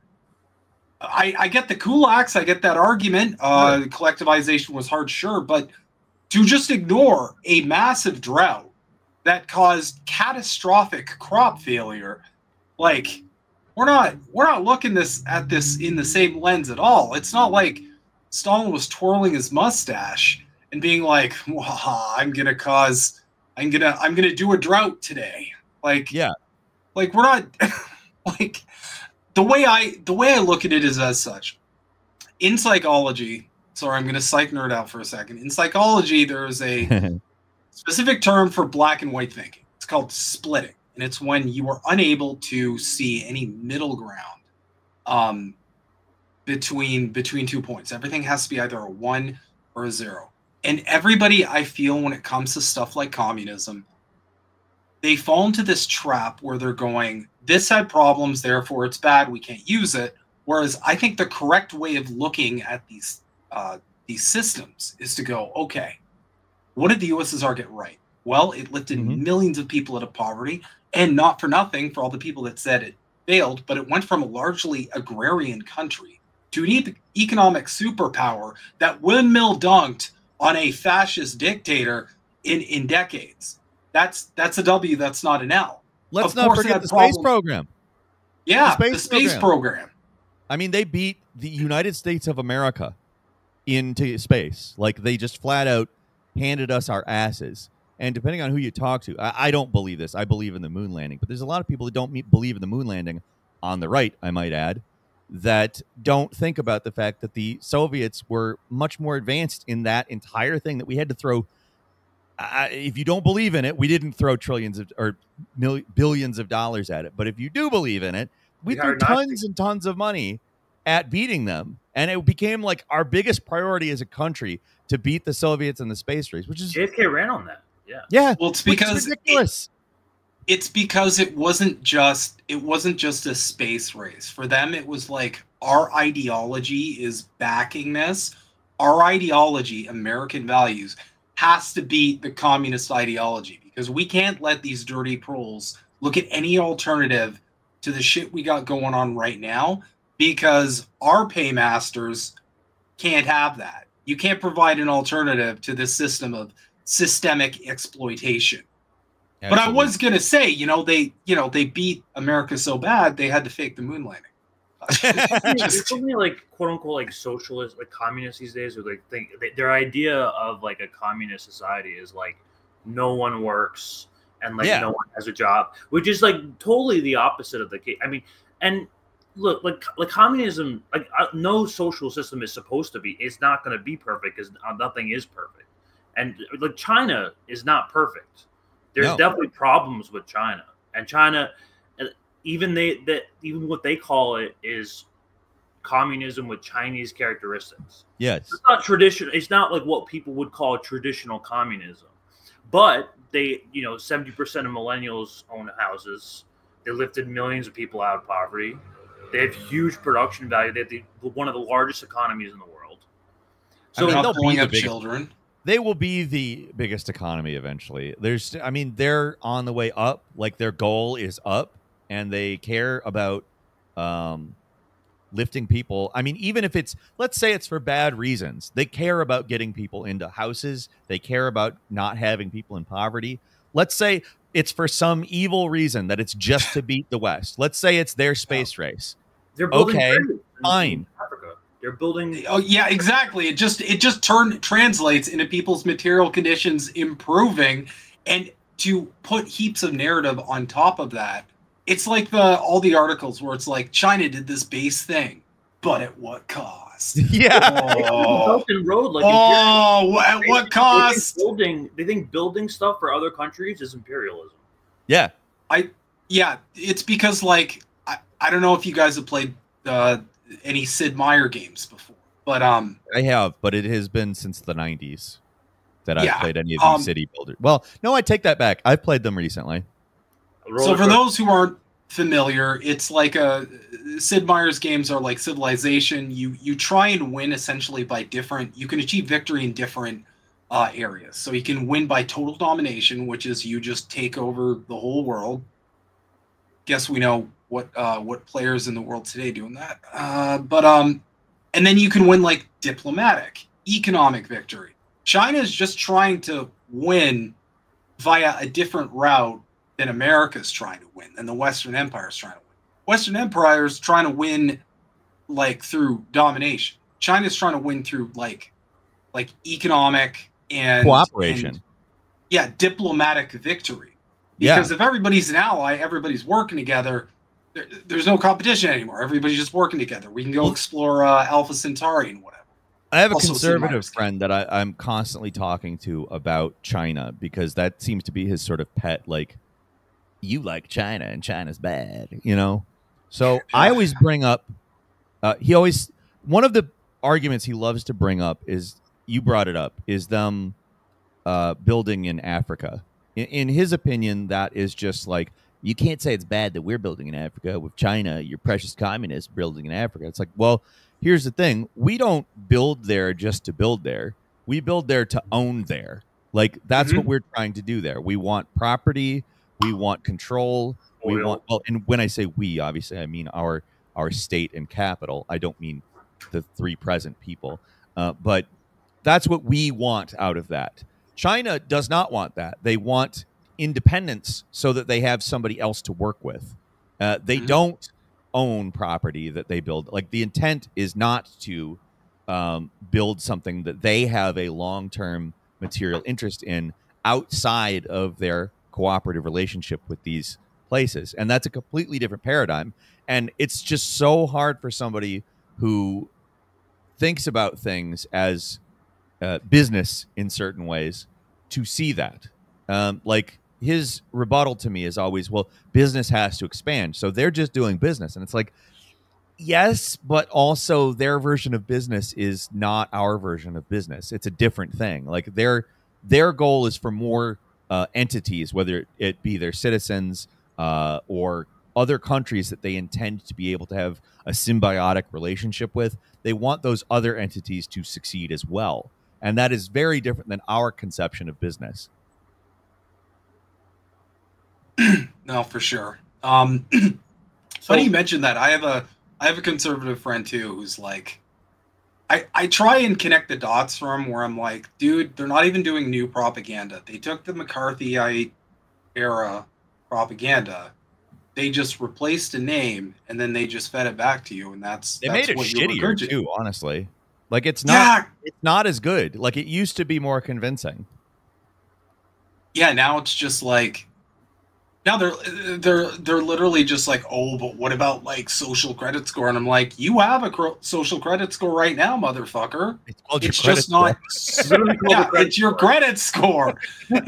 I, I get the kulaks. I get that argument. Uh, right. Collectivization was hard, sure. But to just ignore a massive drought that caused catastrophic crop failure. Like, we're not we're not looking this at this in the same lens at all. It's not like Stalin was twirling his mustache and being like, I'm gonna cause I'm gonna I'm gonna do a drought today. Like, yeah. Like, we're not like the way I the way I look at it is as such. In psychology, sorry, I'm gonna psych nerd out for a second. In psychology, there's a specific term for black and white thinking. It's called splitting, and it's when you are unable to see any middle ground um, between between two points. Everything has to be either a one or a zero. And everybody, I feel, when it comes to stuff like communism, they fall into this trap where they're going, this had problems, therefore it's bad, we can't use it. Whereas I think the correct way of looking at these uh, these systems is to go, okay, what did the U S S R get right? Well, it lifted mm-hmm. millions of people out of poverty, and not for nothing, for all the people that said it failed, but it went from a largely agrarian country to an economic superpower that windmill dunked on a fascist dictator in, in decades. That's that's a W, that's not an L. Let's of not forget the problem. space program. Yeah, the space, the space program. program. I mean, they beat the United States of America into space. Like, they just flat out handed us our asses. And depending on who you talk to, I, I don't believe this. I believe in the moon landing. But there's a lot of people that don't meet, believe in the moon landing, on the right, I might add, that don't think about the fact that the Soviets were much more advanced in that entire thing that we had to throw. Uh, if you don't believe in it, we didn't throw trillions of, or mil billions of dollars at it. But if you do believe in it, we, we threw tons and tons of money at beating them. And it became like our biggest priority as a country to beat the Soviets in the space race, which is J F K ran on that. Yeah. Yeah. Well, it's because ridiculous. It, it's because it wasn't just it wasn't just a space race. For them, it was like, our ideology is backing this. Our ideology, American values, has to beat the communist ideology, because we can't let these dirty trolls look at any alternative to the shit we got going on right now, because our paymasters can't have that. You can't provide an alternative to this system of systemic exploitation. Absolutely. But I was gonna say, you know, they, you know, they beat America so bad they had to fake the moon landing. There's so many, like, quote unquote, like socialist, like communists these days, who like think their idea of like a communist society is like no one works and like yeah. no one has a job, which is like totally the opposite of the case. I mean, and look, like like communism, like uh, no social system is supposed to be. It's not going to be perfect, because nothing is perfect. And like China is not perfect. There's no. definitely problems with China, and China, even they that even what they call it is communism with Chinese characteristics. Yes, it's not traditional. It's not like what people would call traditional communism, but they, you know, seventy percent of millennials own houses. They lifted millions of people out of poverty. They have huge production value. They have the, one of the largest economies in the world. So I mean, they'll bring up children. They will be the biggest economy eventually. There's, I mean, they're on the way up. Like, their goal is up, and they care about um, lifting people. I mean, even if it's, let's say it's for bad reasons, they care about getting people into houses. They care about not having people in poverty. Let's say it's for some evil reason that it's just to beat the West. Let's say it's their space race. They're building okay, fine. They're building. Oh yeah, exactly. It just it just turn translates into people's material conditions improving, and to put heaps of narrative on top of that, it's like the all the articles where it's like, China did this base thing, but at what cost? Yeah. Oh, road, like, oh at they, what cost? They think building, they think building stuff for other countries is imperialism. Yeah. I yeah. It's because, like, I I don't know if you guys have played the. Uh, any Sid Meier games before, but um I have, but it has been since the nineties that I've yeah, played any of these um, city builders. Well, no, I take that back. I've played them recently. So for those who aren't familiar, it's like a Sid Meier's games are like Civilization. You you try and win essentially by different, you can achieve victory in different uh areas. So you can win by total domination, which is you just take over the whole world. Guess we know what uh what players in the world today doing that, uh but um and then you can win like diplomatic, economic victory. China is just trying to win via a different route than America's trying to win, and the Western Empire is trying to win. Western Empire is trying to win like through domination. China's trying to win through like like economic and cooperation and, yeah diplomatic victory, because yeah. if everybody's an ally, everybody's working together, There, there's no competition anymore. Everybody's just working together. We can go explore uh, Alpha Centauri and whatever. I have a also conservative friend that I, I'm constantly talking to about China, because that seems to be his sort of pet. Like, you like China and China's bad, you know? So I always bring up, uh, he always, one of the arguments he loves to bring up is, you brought it up, is them uh, building in Africa. In, in his opinion, that is just like, you can't say it's bad that we're building in Africa with China, your precious communists building in Africa. It's like, well, here's the thing. We don't build there just to build there. We build there to own there. Like, that's mm-hmm. what we're trying to do there. We want property. We want control. We want, well, and when I say we, obviously, I mean our our state and capital. I don't mean the three present people. Uh, but that's what we want out of that. China does not want that. They want independence so that they have somebody else to work with. Uh, they mm-hmm. don't own property that they build. Like, the intent is not to um, build something that they have a long-term material interest in outside of their cooperative relationship with these places. And that's a completely different paradigm. And it's just so hard for somebody who thinks about things as uh, business in certain ways to see that. Um, like, his rebuttal to me is always, well, business has to expand, so they're just doing business. And it's like, yes, but also their version of business is not our version of business. It's a different thing. Like, their their goal is for more uh, entities, whether it be their citizens uh, or other countries that they intend to be able to have a symbiotic relationship with. They want those other entities to succeed as well. And that is very different than our conception of business. No, for sure. Um, funny you mentioned that. I have a I have a conservative friend too who's like, I I try and connect the dots for him where I'm like, dude, they're not even doing new propaganda. They took the McCarthyite era propaganda, they just replaced a name, and then they just fed it back to you, and that's they that's made it what shittier too. Honestly, like it's not yeah. it's not as good. Like it used to be more convincing. Yeah, now it's just like. Now they're they're they're literally just like, oh, but what about like social credit score? And I'm like, you have a cr social credit score right now, motherfucker. It's, it's just not. Yeah, it's your credit score,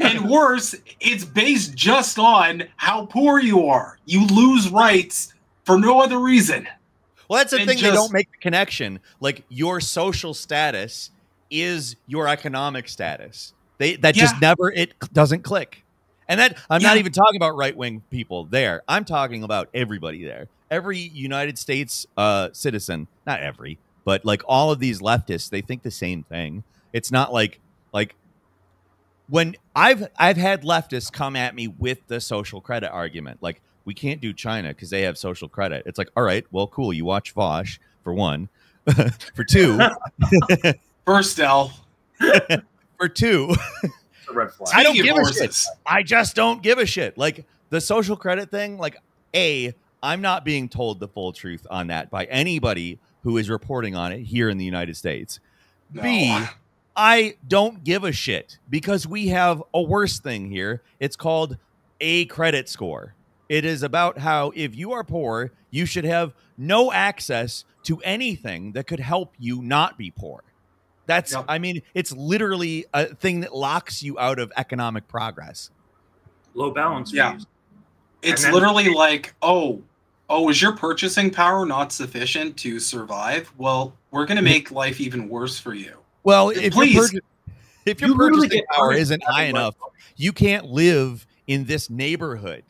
and worse, it's based just on how poor you are. You lose rights for no other reason. Well, that's the and thing. Just, they don't make the connection. Like your social status is your economic status. They that yeah. just never it doesn't click. And that I'm yeah. not even talking about right-wing people there. I'm talking about everybody there. Every United States uh, citizen, not every, but like all of these leftists, they think the same thing. It's not like like when I've I've had leftists come at me with the social credit argument, like we can't do China because they have social credit. It's like, all right, well, cool. You watch Vosh for one, for two, first L, for two. Red flag. I don't give a shit. I just don't give a shit. Like the social credit thing, like A, I'm not being told the full truth on that by anybody who is reporting on it here in the United States. No. B, I don't give a shit because we have a worse thing here. It's called a credit score. It is about how if you are poor, you should have no access to anything that could help you not be poor. That's, yep. I mean, it's literally a thing that locks you out of economic progress. Low balance fees. Yeah. It's literally like, oh, oh, is your purchasing power not sufficient to survive? Well, we're going to make life even worse for you. Well, if, Please, your, if your you purchasing power isn't high enough, you can't live in this neighborhood.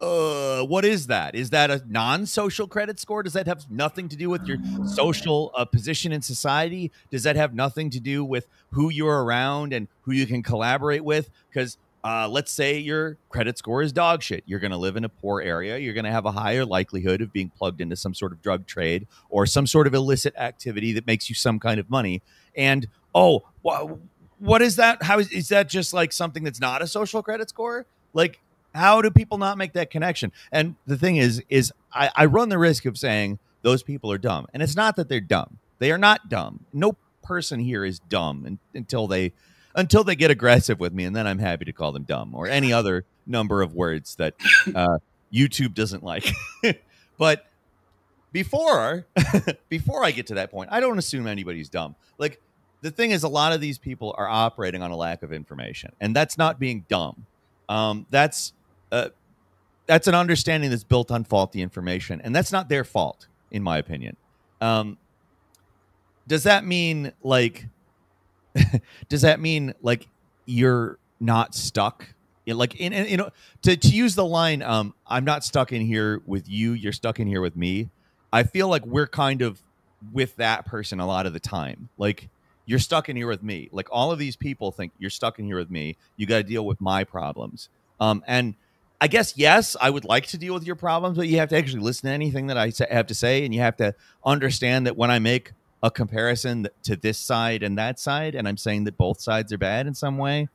Uh, what is that? Is that a non-social credit score? Does that have nothing to do with your social uh, position in society? Does that have nothing to do with who you're around and who you can collaborate with? Because uh, let's say your credit score is dog shit. You're going to live in a poor area. You're going to have a higher likelihood of being plugged into some sort of drug trade or some sort of illicit activity that makes you some kind of money. And, oh, wh what is that? How is, is that just like something that's not a social credit score? Like, how do people not make that connection? And the thing is, is I, I run the risk of saying those people are dumb. And it's not that they're dumb. They are not dumb. No person here is dumb and, until they until they get aggressive with me. And then I'm happy to call them dumb or any other number of words that uh, YouTube doesn't like. But before before I get to that point, I don't assume anybody's dumb. Like the thing is, a lot of these people are operating on a lack of information. And that's not being dumb. Um, that's Uh, that's an understanding that's built on faulty information, and that's not their fault, in my opinion. Um, does that mean like, does that mean like you're not stuck? It, like, in, in, you know, to, to use the line, um, I'm not stuck in here with you. You're stuck in here with me. I feel like we're kind of with that person a lot of the time. Like, you're stuck in here with me. Like all of these people think you're stuck in here with me. You got to deal with my problems. Um, and I guess, yes, I would like to deal with your problems, but you have to actually listen to anything that I have to say. And you have to understand that when I make a comparison to this side and that side, and I'm saying that both sides are bad in some way.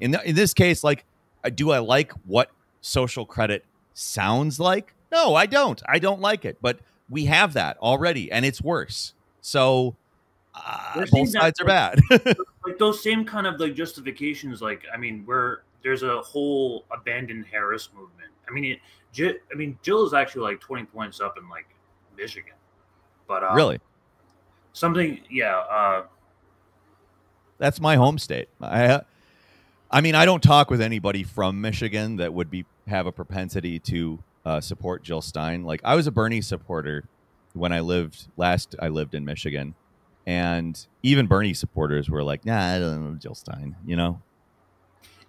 In, the, in this case, like, do I like what social credit sounds like? No, I don't. I don't like it. But we have that already, and it's worse. So uh, both sides that, are like, bad. Like those same kind of like justifications. Like, I mean, we're there's a whole abandoned Harris movement. I mean, it, Jill, I mean, Jill is actually like twenty points up in like Michigan, but um, really something. Yeah. Uh, That's my home state. I, I mean, I don't talk with anybody from Michigan that would be have a propensity to uh, support Jill Stein. Like, I was a Bernie supporter when I lived last. I lived in Michigan, and even Bernie supporters were like, "Nah, I don't know Jill Stein," you know.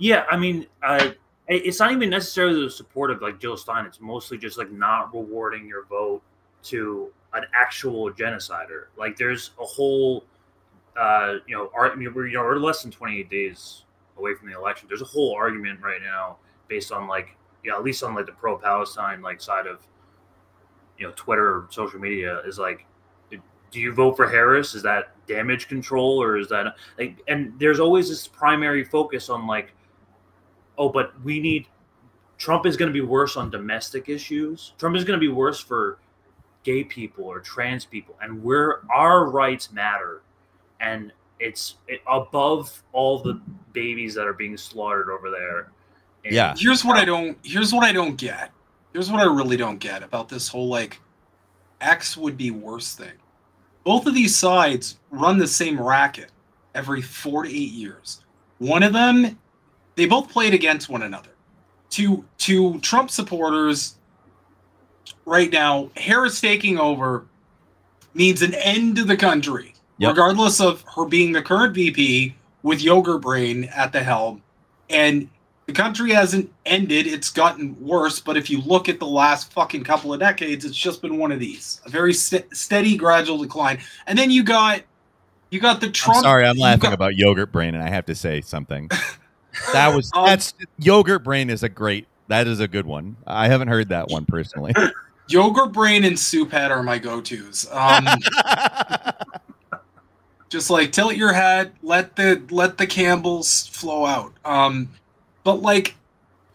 Yeah, I mean, uh, it's not even necessarily the support of like Jill Stein. It's mostly just like not rewarding your vote to an actual genocider. Like, there's a whole, uh, you know, I mean, we're, you know, we're less than twenty-eight days away from the election. There's a whole argument right now based on like, you know, at least on like the pro-Palestine like side of, you know, Twitter or social media is like, do you vote for Harris? Is that damage control, or is that like? And there's always this primary focus on like, oh, but we need Trump is going to be worse on domestic issues. Trump is going to be worse for gay people or trans people. And we're our rights matter. And it's it, above all the babies that are being slaughtered over there. And yeah. Here's what I don't here's what I don't get. Here's what I really don't get about this whole like X would be worse thing. Both of these sides run the same racket every four to eight years. One of them They both played against one another. To to Trump supporters right now, Harris taking over means an end to the country, yep. regardless of her being the current V P with yogurt brain at the helm. And the country hasn't ended. It's gotten worse. But if you look at the last fucking couple of decades, it's just been one of these. A very st steady, gradual decline. And then you got, you got the Trump... I'm sorry, I'm laughing about yogurt brain, and I have to say something. That was um, that's yogurt brain is a great that is a good one. I haven't heard that one personally. Yogurt brain and soup head are my go-tos. Um, just like tilt your head, let the let the Campbells flow out. Um, but like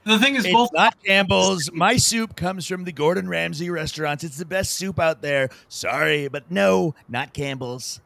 the thing is, it's both not Campbell's. My soup comes from the Gordon Ramsay restaurants. It's the best soup out there. Sorry, but no, not Campbell's.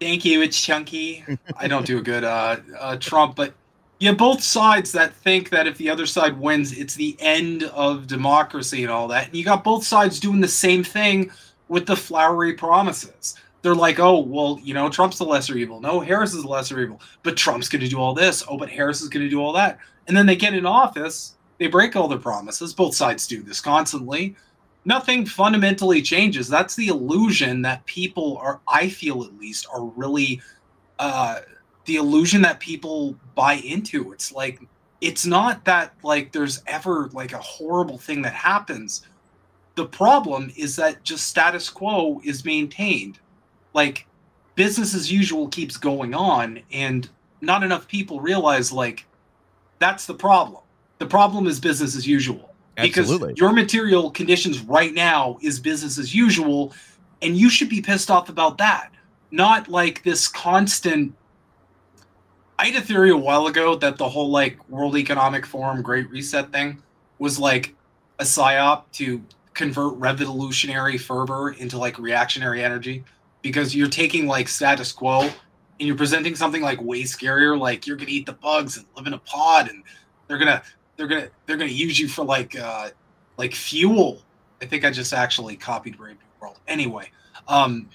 Thank you. It's chunky. I don't do a good uh, uh, Trump, but. Yeah, both sides that think that if the other side wins, it's the end of democracy and all that. And you got both sides doing the same thing with the flowery promises. They're like, oh, well, you know, Trump's the lesser evil. No, Harris is the lesser evil. But Trump's going to do all this. Oh, but Harris is going to do all that. And then they get in office. They break all their promises. Both sides do this constantly. Nothing fundamentally changes. That's the illusion that people are, I feel at least, are really... Uh, the illusion that people buy into. It's like, it's not that like there's ever like a horrible thing that happens. The problem is that just status quo is maintained. Like business as usual keeps going on, and not enough people realize like that's the problem. The problem is business as usual. Absolutely. Because your material conditions right now is business as usual, and you should be pissed off about that. Not like this constant... I had a theory a while ago that the whole like World Economic Forum Great Reset thing was like a psyop to convert revolutionary fervor into like reactionary energy, because you're taking like status quo and you're presenting something like way scarier, like you're gonna eat the bugs and live in a pod, and they're gonna they're gonna they're gonna use you for like uh, like fuel. I think I just actually copied Brave New World anyway, um,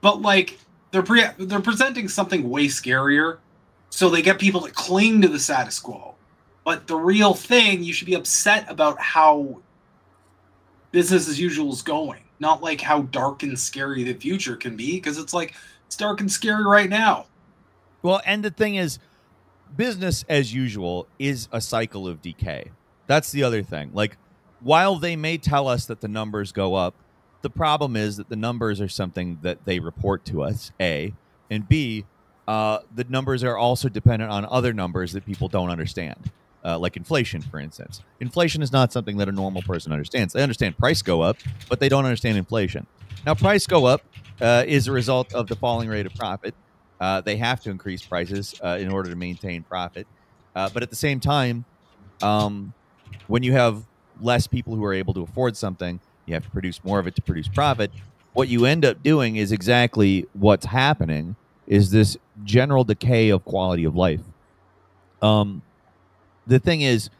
but like they're pre they're presenting something way scarier. So they get people to cling to the status quo. But the real thing, you should be upset about how business as usual is going, not like how dark and scary the future can be, because it's like, it's dark and scary right now. Well, and the thing is, business as usual is a cycle of decay. That's the other thing. Like, while they may tell us that the numbers go up, the problem is that the numbers are something that they report to us, A, and B, Uh, the numbers are also dependent on other numbers that people don't understand. uh, like inflation, for instance. Inflation is not something that a normal person understands. They understand price go up, but they don't understand inflation. Now, price go up uh, is a result of the falling rate of profit. Uh, they have to increase prices uh, in order to maintain profit. Uh, but at the same time, um, when you have less people who are able to afford something, you have to produce more of it to produce profit. What you end up doing is exactly what's happening, is this general decay of quality of life. Um, the thing is,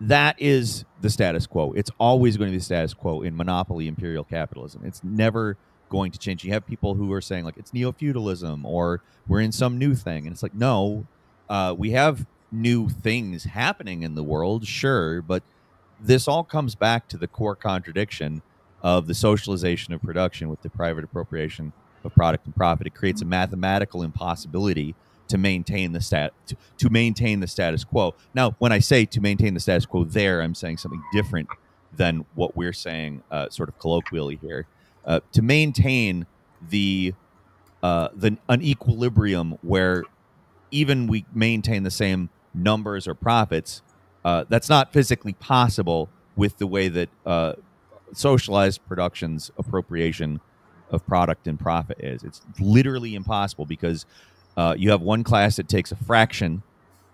that is the status quo. It's always going to be the status quo in monopoly imperial capitalism. It's never going to change. You have people who are saying, like, it's neo-feudalism, or we're in some new thing. And it's like, no, uh, we have new things happening in the world, sure, but this all comes back to the core contradiction of the socialization of production with the private appropriation of product and profit. It creates a mathematical impossibility to maintain the stat to, to maintain the status quo. Now, when I say to maintain the status quo there, I'm saying something different than what we're saying uh, sort of colloquially here. Uh, to maintain the, uh, the an equilibrium where even we maintain the same numbers or profits, uh, that's not physically possible with the way that uh, socialized production's appropriation of product and profit is. It's literally impossible, because uh, you have one class that takes a fraction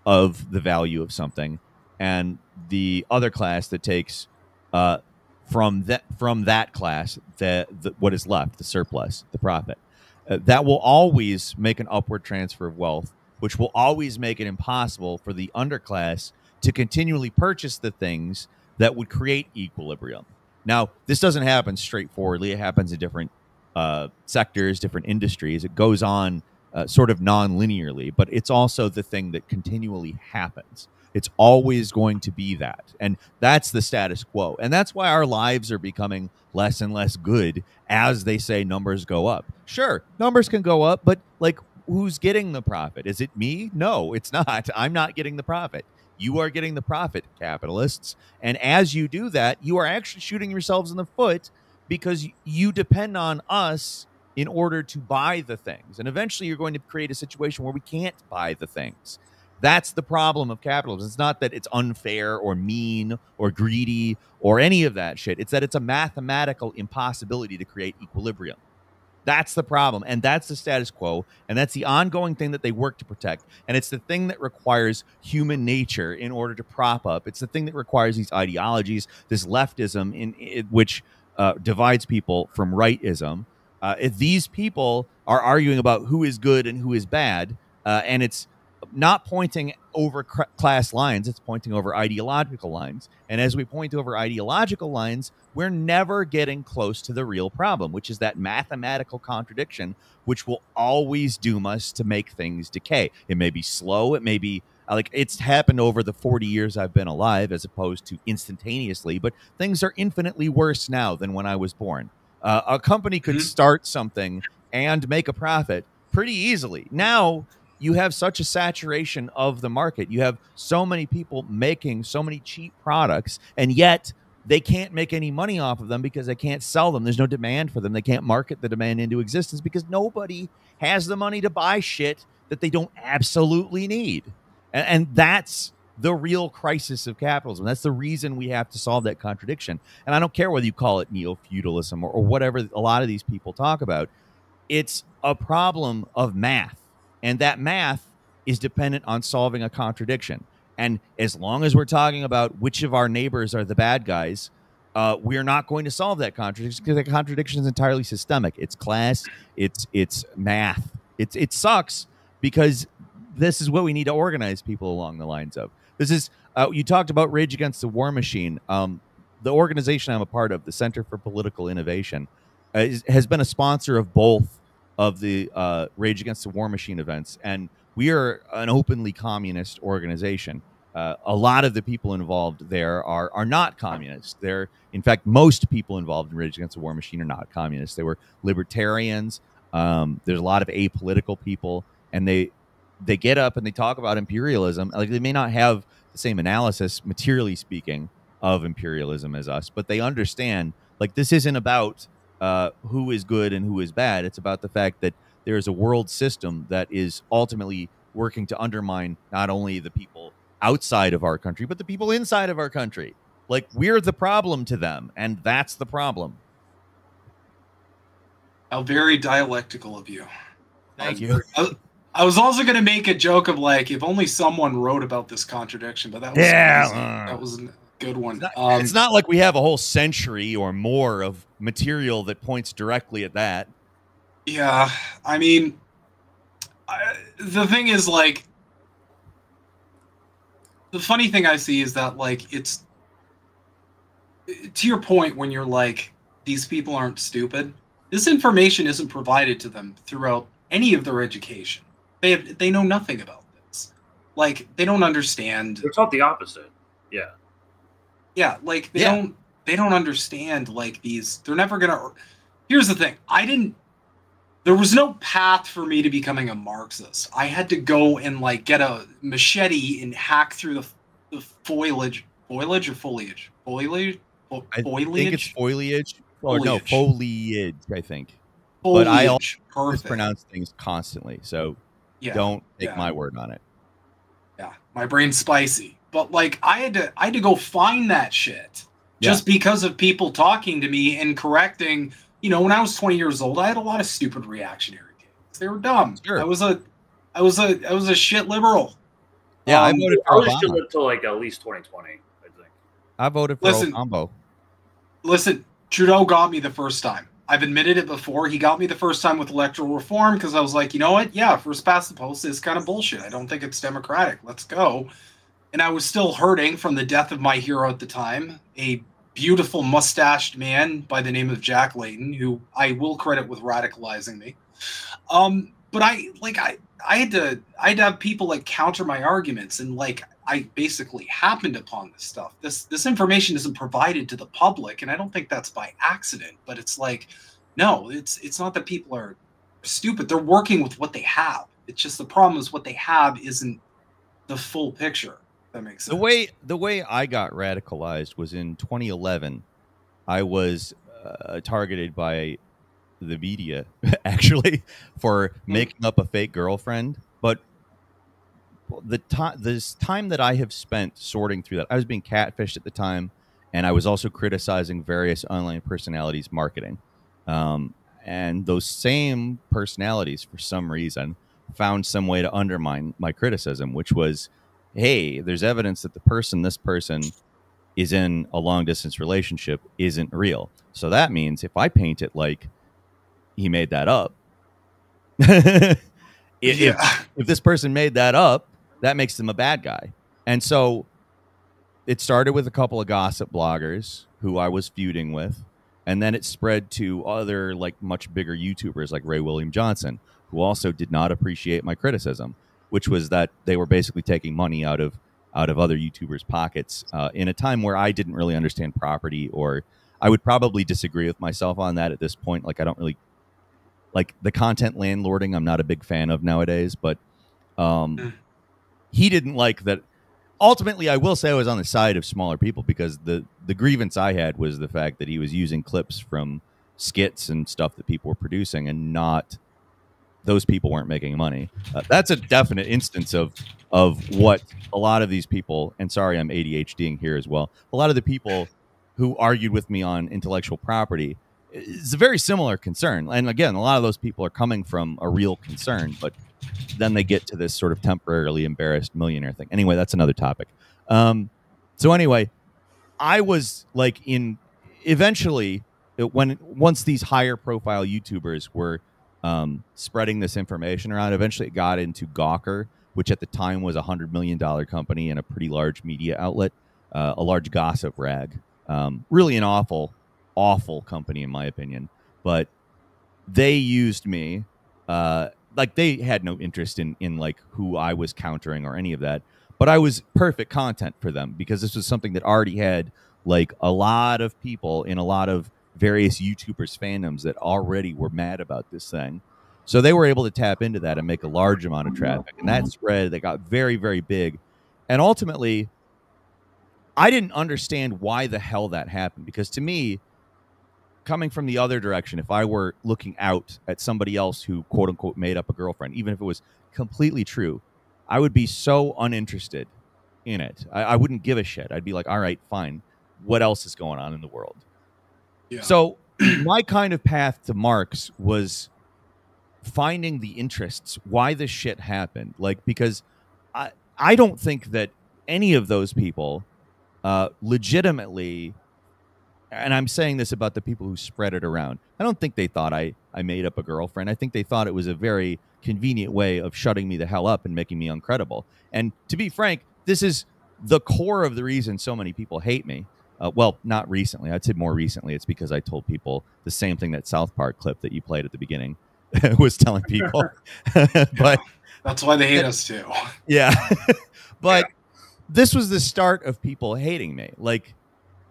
of the value of something, and the other class that takes uh, from that from that class the, the what is left, the surplus, the profit. Uh, that will always make an upward transfer of wealth, which will always make it impossible for the underclass to continually purchase the things that would create equilibrium. Now, this doesn't happen straightforwardly. It happens in different uh, sectors, different industries. It goes on uh, sort of non-linearly, but it's also the thing that continually happens. It's always going to be that. And that's the status quo. And that's why our lives are becoming less and less good as they say numbers go up. Sure, numbers can go up, but like, who's getting the profit? Is it me? No, it's not. I'm not getting the profit. You are getting the profit, capitalists. And as you do that, you are actually shooting yourselves in the foot, because you depend on us in order to buy the things. And eventually you're going to create a situation where we can't buy the things. That's the problem of capitalism. It's not that it's unfair or mean or greedy or any of that shit. It's that it's a mathematical impossibility to create equilibrium. That's the problem, and that's the status quo, and that's the ongoing thing that they work to protect, and it's the thing that requires human nature in order to prop up. It's the thing that requires these ideologies, this leftism, in, in which uh, divides people from rightism. Uh, if these people are arguing about who is good and who is bad, uh, and it's not pointing over class lines, it's pointing over ideological lines. And as we point over ideological lines, we're never getting close to the real problem, which is that mathematical contradiction, which will always doom us to make things decay. It may be slow. It may be like it's happened over the forty years I've been alive, as opposed to instantaneously. But things are infinitely worse now than when I was born. Uh, a company could Mm-hmm. start something and make a profit pretty easily. Now, you have such a saturation of the market. You have so many people making so many cheap products, and yet they can't make any money off of them because they can't sell them. There's no demand for them. They can't market the demand into existence because nobody has the money to buy shit that they don't absolutely need. And, and that's the real crisis of capitalism. That's the reason we have to solve that contradiction. And I don't care whether you call it neo-feudalism or, or whatever a lot of these people talk about. It's a problem of math. And that math is dependent on solving a contradiction. And as long as we're talking about which of our neighbors are the bad guys, uh, we're not going to solve that contradiction, because the contradiction is entirely systemic. It's class. It's it's math. It's it sucks, because this is what we need to organize people along the lines of. This is uh, you talked about Rage Against the War Machine. Um, the organization I'm a part of, the Center for Political Innovation, uh, is, has been a sponsor of both of the uh, Rage Against the War Machine events. And we are an openly communist organization. Uh, a lot of the people involved there are, are not communists. They're, in fact, most people involved in Rage Against the War Machine are not communists. They were libertarians. Um, there's a lot of apolitical people. And they, they get up and they talk about imperialism. Like, they may not have the same analysis, materially speaking, of imperialism as us, but they understand, like, this isn't about Uh, who is good and who is bad. It's about the fact that there is a world system that is ultimately working to undermine not only the people outside of our country, but the people inside of our country. Like, we're the problem to them, and that's the problem. How very dialectical of you. Thank you. I, I was also going to make a joke of, like, if only someone wrote about this contradiction, but that was, yeah. uh, that was a good one. It's not, um, it's not like we have a whole century or more of material that points directly at that. Yeah, I mean, I, the thing is, like, the funny thing I see is that, like, it's, to your point when you're like, these people aren't stupid, this information isn't provided to them throughout any of their education. They have, they know nothing about this. Like, they don't understand. They're taught the opposite. Yeah. Yeah, like, they yeah. don't they don't understand, like, these, they're never going to, here's the thing, I didn't, there was no path for me to becoming a Marxist. I had to go and, like, get a machete and hack through the, the foliage, foliage or foliage? Foliage? Fo foliage? I think it's foliage. Or foliage. No, foliage, I think. Foliage. But I also mispronounce things constantly, so yeah, don't take yeah. my word on it. Yeah, my brain's spicy. But, like, I had to, I had to go find that shit just yeah. because of people talking to me and correcting. You know, when I was twenty years old, I had a lot of stupid reactionary kids. They were dumb. Sure. I was a, I was a, I was a shit liberal. Yeah, um, I voted for Obama. I was until, like, at least twenty twenty. I think I voted for Obama. Listen, Trudeau got me the first time. I've admitted it before. He got me the first time with electoral reform because I was like, you know what? Yeah, first past the post is kind of bullshit. I don't think it's democratic. Let's go. And I was still hurting from the death of my hero at the time, a beautiful mustached man by the name of Jack Layton, who I will credit with radicalizing me. Um, but I like I I had to I had to have people, like, counter my arguments, and, like, I basically happened upon this stuff. This this information isn't provided to the public, and I don't think that's by accident. But it's like, no, it's it's not that people are stupid. They're working with what they have. It's just the problem is what they have isn't the full picture. That makes sense. The way the way I got radicalized was in twenty eleven. I was uh, targeted by the media, actually, for making up a fake girlfriend. But the time this time that I have spent sorting through that, I was being catfished at the time, and I was also criticizing various online personalities' marketing. Um, and those same personalities, for some reason, found some way to undermine my criticism, which was, hey, there's evidence that the person, this person is in a long distance relationship isn't real. So that means if I paint it like he made that up, if, yeah. if, if this person made that up, that makes them a bad guy. And so it started with a couple of gossip bloggers who I was feuding with. And then it spread to other, like, much bigger YouTubers like Ray William Johnson, who also did not appreciate my criticism, which was that they were basically taking money out of out of other YouTubers' pockets uh, in a time where I didn't really understand property, or I would probably disagree with myself on that at this point. Like, I don't really like the content landlording. I'm not a big fan of nowadays, but um, he didn't like that. Ultimately, I will say I was on the side of smaller people, because the, the grievance I had was the fact that he was using clips from skits and stuff that people were producing, and not those people weren't making money. Uh, that's a definite instance of of what a lot of these people, and sorry, I'm A D H D-ing here as well, a lot of the people who argued with me on intellectual property is a very similar concern. And again, a lot of those people are coming from a real concern, but then they get to this sort of temporarily embarrassed millionaire thing. Anyway, that's another topic. Um, so anyway, I was like in, eventually, it, when once these higher profile YouTubers were Um, spreading this information around, eventually it got into Gawker, which at the time was a hundred million dollar company and a pretty large media outlet, uh, a large gossip rag. Um, really an awful, awful company in my opinion. But they used me, uh, like they had no interest in in like who I was countering or any of that. But I was perfect content for them, because this was something that already had like a lot of people in a lot of various YouTubers' fandoms that already were mad about this thing. So they were able to tap into that and make a large amount of traffic. And that spread, they got very, very big. And ultimately, I didn't understand why the hell that happened. Because to me, coming from the other direction, if I were looking out at somebody else who, quote unquote, made up a girlfriend, even if it was completely true, I would be so uninterested in it. I, I wouldn't give a shit. I'd be like, all right, fine. What else is going on in the world? Yeah. So my kind of path to Marx was finding the interests, why this shit happened. Like, because I, I don't think that any of those people uh, legitimately, and I'm saying this about the people who spread it around, I don't think they thought I, I made up a girlfriend. I think they thought it was a very convenient way of shutting me the hell up and making me uncredible. And to be frank, this is the core of the reason so many people hate me. Uh, well, not recently. I'd say more recently it's because I told people the same thing that South Park clip that you played at the beginning was telling people. But yeah, that's why they hate it, us too. Yeah. But yeah, this was the start of people hating me. Like,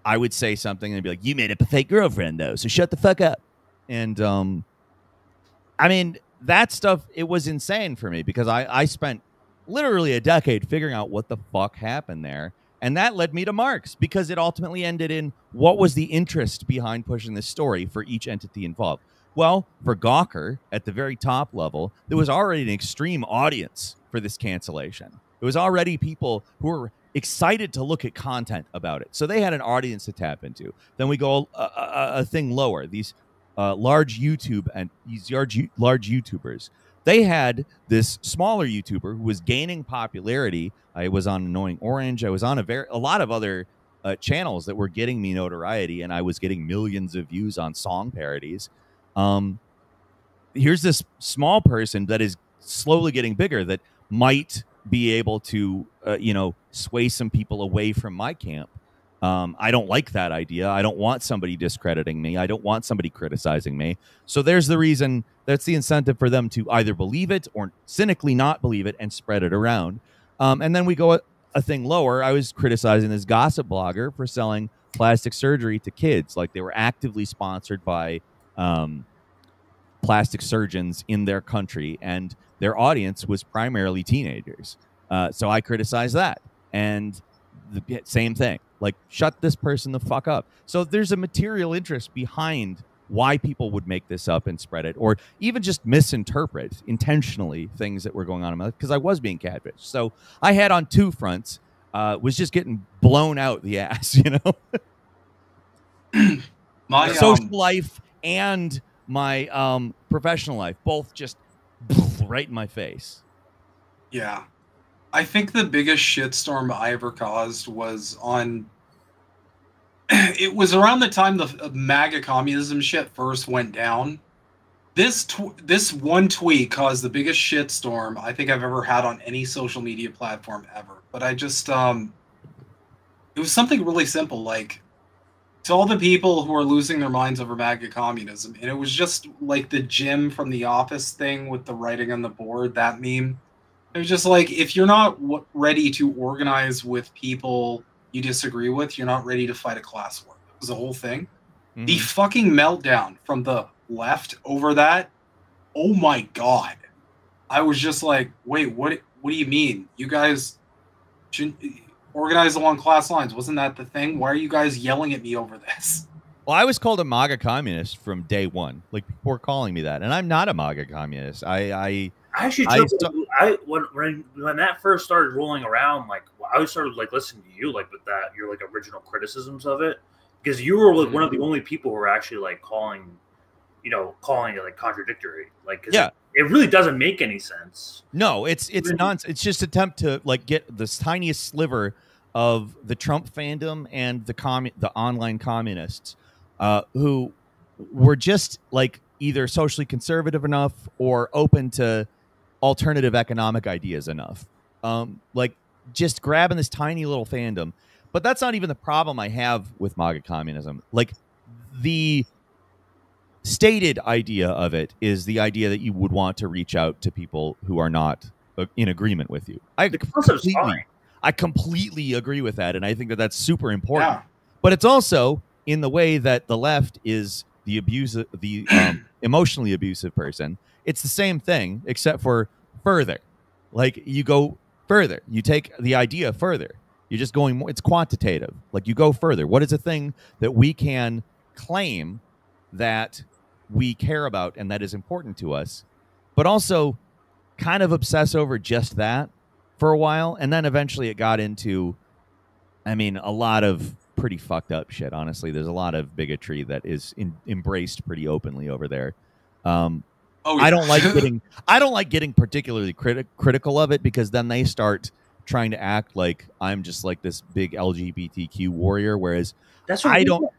I would say something and they'd be like, you made up a fake girlfriend though, so shut the fuck up. And um, I mean, that stuff, it was insane for me because I, I spent literally a decade figuring out what the fuck happened there. And that led me to Marx because it ultimately ended in what was the interest behind pushing this story for each entity involved. Well, for Gawker, at the very top level, there was already an extreme audience for this cancellation. It was already people who were excited to look at content about it. So they had an audience to tap into. Then we go a, a, a thing lower. These uh, large YouTube and these large, large YouTubers. They had this smaller YouTuber who was gaining popularity. I was on Annoying Orange. I was on a very a lot of other uh, channels that were getting me notoriety, and I was getting millions of views on song parodies. Um, here's this small person that is slowly getting bigger that might be able to, uh, you know, sway some people away from my camp. Um, I don't like that idea. I don't want somebody discrediting me. I don't want somebody criticizing me. So there's the reason. That's the incentive for them to either believe it or cynically not believe it and spread it around. Um, and then we go a, a thing lower. I was criticizing this gossip blogger for selling plastic surgery to kids. Like, they were actively sponsored by um, plastic surgeons in their country, and their audience was primarily teenagers. Uh, so I criticized that. And the same thing. Like, shut this person the fuck up. So there's a material interest behind why people would make this up and spread it, or even just misinterpret intentionally things that were going on in my life, because I was being catfished. So I had on two fronts, uh, was just getting blown out the ass, you know? My social um, life and my um, professional life, both just right in my face. Yeah. I think the biggest shitstorm I ever caused was on... It was around the time the MAGA communism shit first went down. This tw this one tweet caused the biggest shitstorm I think I've ever had on any social media platform ever. But I just... Um, it was something really simple, like... To all the people who are losing their minds over MAGA communism. And it was just like the Jim from The Office thing with the writing on the board, that meme. It was just like, if you're not w ready to organize with people you disagree with, you're not ready to fight a class war. That was the whole thing. Mm-hmm. The fucking meltdown from the left over that, oh my god. I was just like, wait, what What do you mean? You guys shouldn't organize along class lines. Wasn't that the thing? Why are you guys yelling at me over this? Well, I was called a MAGA communist from day one. Like, people were calling me that. And I'm not a MAGA communist. I... I I actually took, I, I when, when when that first started rolling around, like, I started like listening to you, like, with that your like original criticisms of it, because you were like mm-hmm. one of the only people who were actually like calling, you know, calling it like contradictory, like, cause yeah, it, it really doesn't make any sense. No, it's it's nonsense. It's just attempt to like get this tiniest sliver of the Trump fandom and the commun the online communists uh, who were just like either socially conservative enough or open to alternative economic ideas enough, um, like just grabbing this tiny little fandom. But that's not even the problem I have with MAGA communism. Like, the stated idea of it is the idea that you would want to reach out to people who are not uh, in agreement with you. I completely, I completely agree with that, and I think that that's super important. Yeah. But it's also in the way that the left is the abusive, the um, emotionally abusive person. It's the same thing, except for further. Like, you go further. You take the idea further. You're just going more. It's quantitative. Like, you go further. What is a thing that we can claim that we care about and that is important to us, but also kind of obsess over just that for a while, and then eventually it got into, I mean, a lot of pretty fucked up shit, honestly. There's a lot of bigotry that is in, embraced pretty openly over there. Um, oh, yeah. I don't like getting I don't like getting particularly criti critical of it, because then they start trying to act like I'm just like this big L G B T Q warrior, whereas that's what I we don't. Did.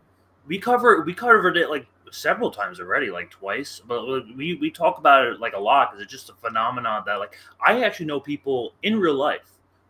We cover we covered it like several times already, like twice, but we we talk about it like a lot because it's just a phenomenon that, like, I actually know people in real life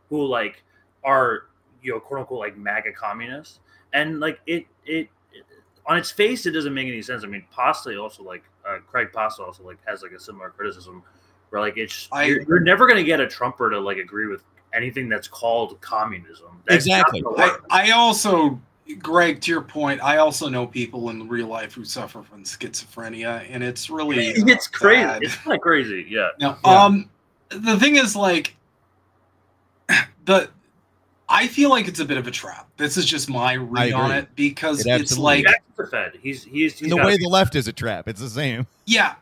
who, like, are, you know, quote unquote, like MAGA communists, and like it it, it on its face it doesn't make any sense. I mean, Pasta also, like, uh, Craig Pasta also, like, has like a similar criticism where, like, it's I, you're, you're never gonna get a Trumper to, like, agree with anything that's called communism. That's exactly. I, I also, Greg, to your point, I also know people in real life who suffer from schizophrenia, and it's really it's uh, crazy. Sad. It's not crazy, yeah. No, yeah. Um, the thing is, like, the I feel like it's a bit of a trap. This is just my read on it, because it it's like fed. He's, he's, he's the way the left is a trap. It's the same. Yeah,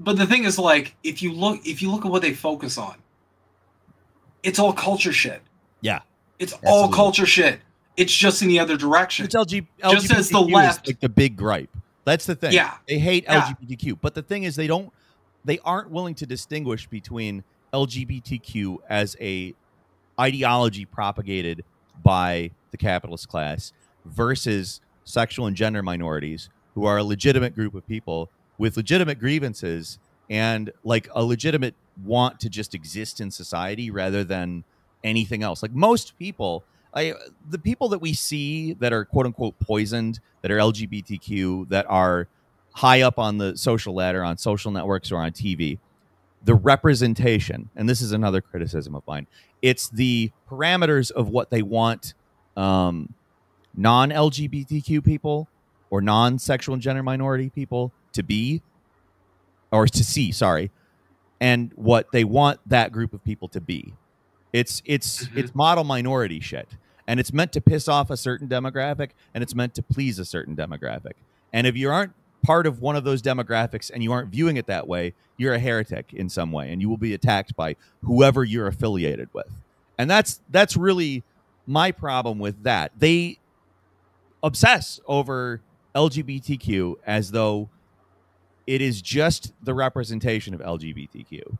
but the thing is, like, if you look, if you look at what they focus on, it's all culture shit. Yeah, it's absolutely. all culture shit. It's just in the other direction. It's L G B T Q. Just as the left, like, the big gripe. That's the thing. Yeah, they hate yeah. L G B T Q. But the thing is, they don't. They aren't willing to distinguish between L G B T Q as a ideology propagated by the capitalist class versus sexual and gender minorities, who are a legitimate group of people with legitimate grievances and, like, a legitimate want to just exist in society rather than anything else. Like, most people. I, the people that we see that are quote unquote poisoned, that are L G B T Q, that are high up on the social ladder on social networks or on T V, the representation, and this is another criticism of mine, it's the parameters of what they want um, non-L G B T Q people or non-sexual and gender minority people to be, or to see, sorry, and what they want that group of people to be. It's it's mm-hmm. it's model minority shit, and it's meant to piss off a certain demographic, and it's meant to please a certain demographic. And if you aren't part of one of those demographics and you aren't viewing it that way, you're a heretic in some way, and you will be attacked by whoever you're affiliated with. And that's that's really my problem with that. They obsess over L G B T Q as though it is just the representation of L G B T Q.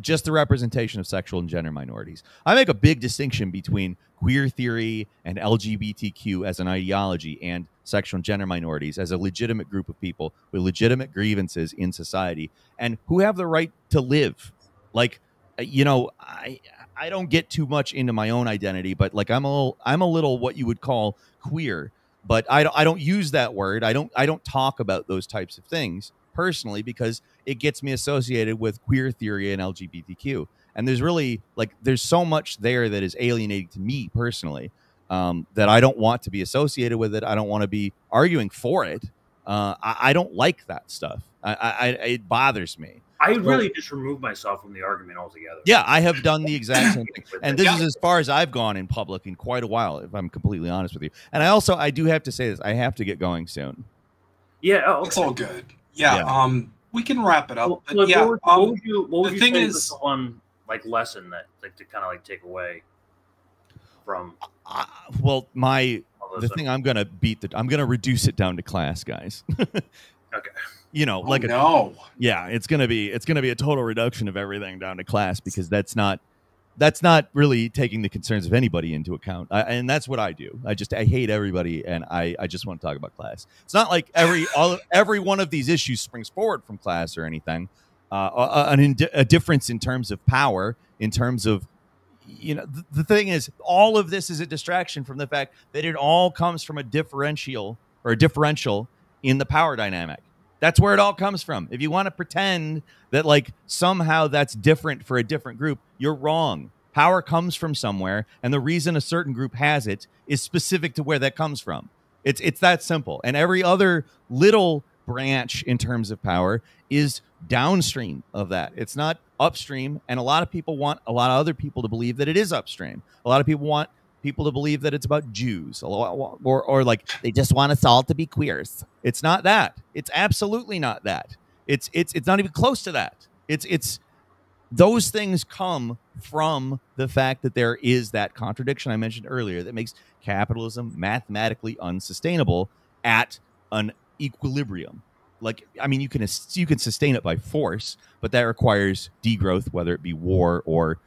Just the representation of sexual and gender minorities. I make a big distinction between queer theory and L G B T Q as an ideology and sexual and gender minorities as a legitimate group of people with legitimate grievances in society and who have the right to live. Like, you know, I I don't get too much into my own identity, but, like, I'm a little, I'm a little what you would call queer, but I don't I don't use that word. I don't I don't talk about those types of things personally, because it gets me associated with queer theory and L G B T Q. And there's really, like, there's so much there that is alienating to me personally, um, that I don't want to be associated with it. I don't want to be arguing for it. Uh, I, I don't like that stuff. I, I, it bothers me. I really but, just removed myself from the argument altogether. Yeah, I have done the exact same thing. And this yeah. is as far as I've gone in public in quite a while, if I'm completely honest with you. And I also, I do have to say this, I have to get going soon. Yeah, oh, okay. It's all good. Yeah, yeah, um, we can wrap it up. But, yeah, what would, um, what would you, what would the you thing is, the one like lesson that, like, to kind of, like, take away from? Uh, well, my the thing I'm gonna beat the I'm gonna reduce it down to class, guys. Okay, you know, like oh, a, no, yeah, it's gonna be it's gonna be a total reduction of everything down to class, because that's not that's not really taking the concerns of anybody into account. I, and that's what I do. I just, I hate everybody. And I, I just want to talk about class. It's not like every, all, every one of these issues springs forward from class or anything, uh, an a difference in terms of power, in terms of, you know, th the thing is, all of this is a distraction from the fact that it all comes from a differential or a differential in the power dynamic. That's where it all comes from. If you want to pretend that, like, somehow that's different for a different group, you're wrong. Power comes from somewhere, and the reason a certain group has it is specific to where that comes from. It's it's that simple. And every other little branch in terms of power is downstream of that. It's not upstream, and a lot of people want a lot of other people to believe that it is upstream. A lot of people want people to believe that it's about Jews, or, or like they just want us all to be queers. It's not that. It's absolutely not that. It's it's it's not even close to that. It's it's Those things come from the fact that there is that contradiction I mentioned earlier that makes capitalism mathematically unsustainable at an equilibrium. Like, I mean, you can you can sustain it by force, but that requires degrowth, whether it be war or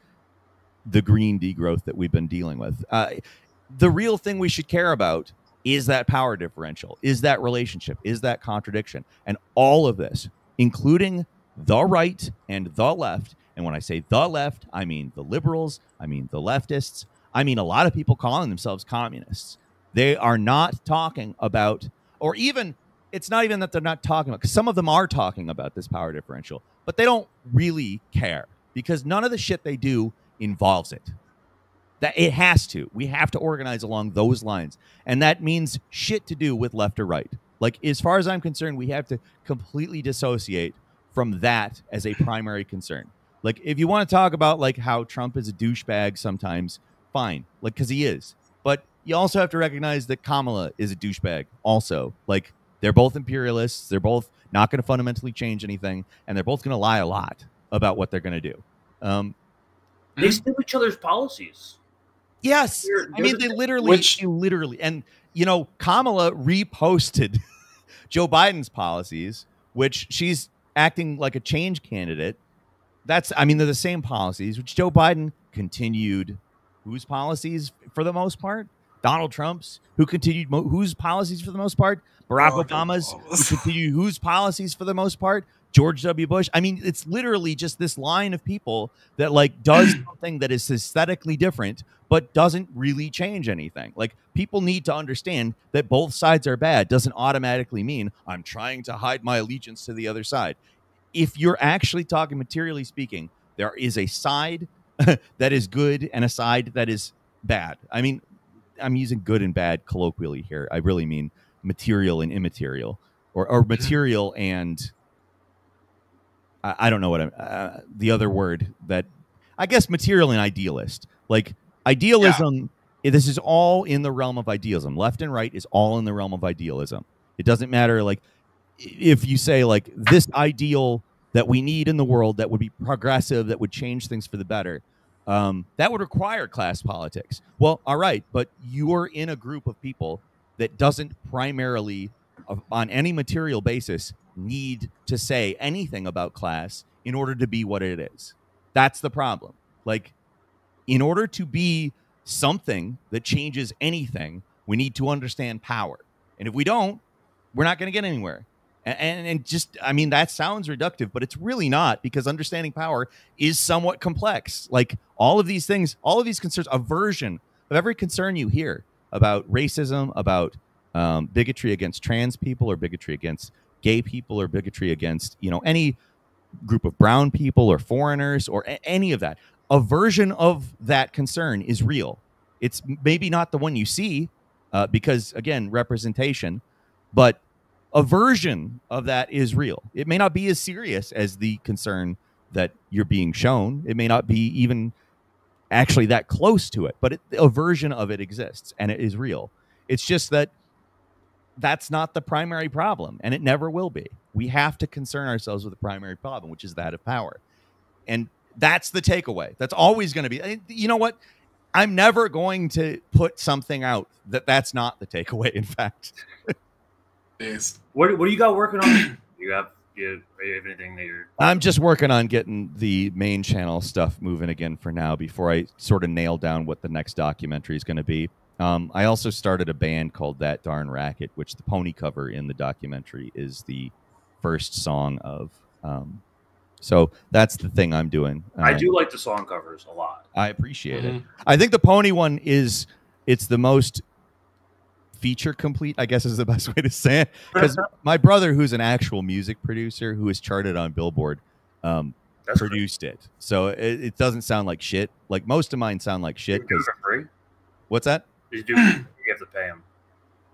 the green degrowth that we've been dealing with. Uh, the real thing we should care about is that power differential, is that relationship, is that contradiction. And all of this, including the right and the left, and when I say the left, I mean the liberals, I mean the leftists, I mean a lot of people calling themselves communists. They are not talking about, or even, it's not even that they're not talking about, because some of them are talking about this power differential, but they don't really care because none of the shit they do involves it. That it has to. We have to organize along those lines. And that means shit to do with left or right. Like, as far as I'm concerned, we have to completely dissociate from that as a primary concern. Like, if you want to talk about, like, how Trump is a douchebag sometimes, fine. Like, because he is. But you also have to recognize that Kamala is a douchebag also. Like, they're both imperialists. They're both not going to fundamentally change anything. And they're both going to lie a lot about what they're going to do. Um, they steal each other's policies. Yes. They're, they're I mean, they literally, which... literally. And, you know, Kamala reposted Joe Biden's policies, which she's acting like a change candidate. That's, I mean, they're the same policies, which Joe Biden continued. Whose policies for the most part? Donald Trump's, who continued mo whose policies for the most part? Barack oh, Obama's, who continued whose policies for the most part? George W. Bush. I mean, it's literally just this line of people that, like, does something that is aesthetically different, but doesn't really change anything. Like, people need to understand that both sides are bad doesn't automatically mean I'm trying to hide my allegiance to the other side. If you're actually talking materially speaking, there is a side that is good and a side that is bad. I mean, I'm using good and bad colloquially here. I really mean material and immaterial, or, or material and... I don't know what I'm, uh, the other word that I guess material and idealist, like idealism. Yeah. This is all in the realm of idealism. Left and right is all in the realm of idealism. It doesn't matter. Like, if you say, like, this ideal that we need in the world, that would be progressive, that would change things for the better. Um, that would require class politics. Well, all right. But you are in a group of people that doesn't primarily uh, on any material basis need to say anything about class in order to be what it is. That's the problem. Like, in order to be something that changes anything, we need to understand power. And if we don't, we're not going to get anywhere. And, and, and just, I mean, that sounds reductive, but it's really not, because understanding power is somewhat complex. Like, all of these things, all of these concerns, a version of every concern you hear about racism, about um, bigotry against trans people, or bigotry against gay people, or bigotry against, you know, any group of brown people or foreigners or any of that. A version of that concern is real. It's maybe not the one you see uh, because, again, representation, but a version of that is real. It may not be as serious as the concern that you're being shown. It may not be even actually that close to it, but it, a version of it exists and it is real. It's just that that's not the primary problem, and it never will be. We have to concern ourselves with the primary problem, which is that of power. And that's the takeaway. That's always going to be, you know what? I'm never going to put something out that that's not the takeaway. In fact, what, what do you got working on? You have, you have anything that you're, I'm just working on getting the main channel stuff moving again for now, before I sort of nail down what the next documentary is going to be. Um, I also started a band called That Darn Racket, which the pony cover in the documentary is the first song of. Um, so that's the thing I'm doing. Um, I do like the song covers a lot. I appreciate mm-hmm. it. I think the pony one is, it's the most feature complete, I guess is the best way to say it. Because my brother, who's an actual music producer, who is charted on Billboard, um, that's produced great. it. So it, it doesn't sound like shit. Like, most of mine sound like shit. Because free. What's that? You, do, you have to pay him.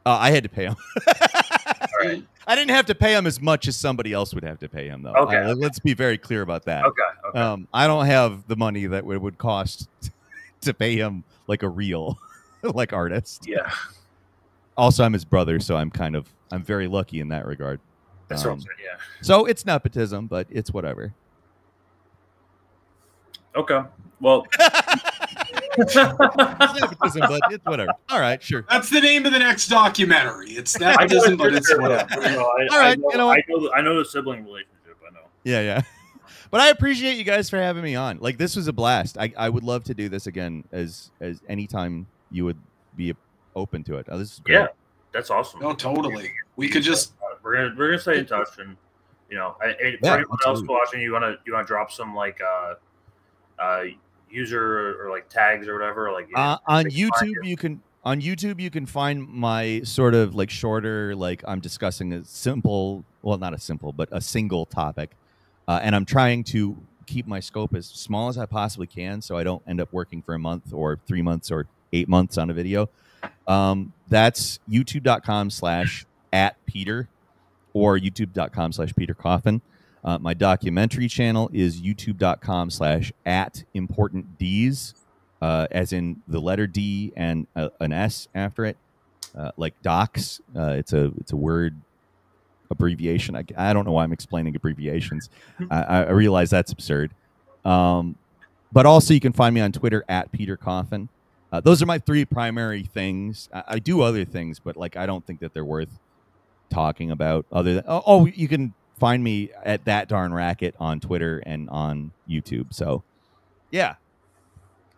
Uh, I had to pay him. All right. I didn't have to pay him as much as somebody else would have to pay him, though. Okay. I, okay. Let's be very clear about that. Okay. okay. Um, I don't have the money that it would cost to pay him like a real like artist. Yeah. Also, I'm his brother, so I'm kind of I'm very lucky in that regard. That's um, what I'm saying, yeah. So it's nepotism, but it's whatever. Okay. Well, nepotism, but it's whatever. All right, sure. That's the name of the next documentary. It's nepotism, but it's whatever. You know, I, All right, I know, you know, I know, the, I know the sibling relationship. I know. Yeah, yeah. But I appreciate you guys for having me on. Like, this was a blast. I, I would love to do this again as as anytime you would be open to it. Oh, this is great. Yeah, that's awesome. No, totally. We could just we're gonna we're gonna stay in touch, and you know, I, yeah, for anyone else watching, you wanna you wanna drop some like uh uh. user or, or like tags or whatever, like you know, uh, on YouTube you can on YouTube you can find my sort of like shorter, like I'm discussing a simple, well not a simple but a single topic, uh, and I'm trying to keep my scope as small as I possibly can so I don't end up working for a month or three months or eight months on a video. Um, that's youtube dot com slash at Peter or youtube dot com slash Peter Coffin. Uh, my documentary channel is youtube dot com slash at important D's, uh, as in the letter D and a, an S after it, uh, like docs. Uh, it's a it's a word abbreviation. I, I don't know why I'm explaining abbreviations. I, I realize that's absurd. Um, but also you can find me on Twitter at Peter Coffin. Uh, those are my three primary things. I, I do other things, but like I don't think that they're worth talking about. Other than oh, oh you can. Find me at That Darn Racket on Twitter and on YouTube. So, yeah.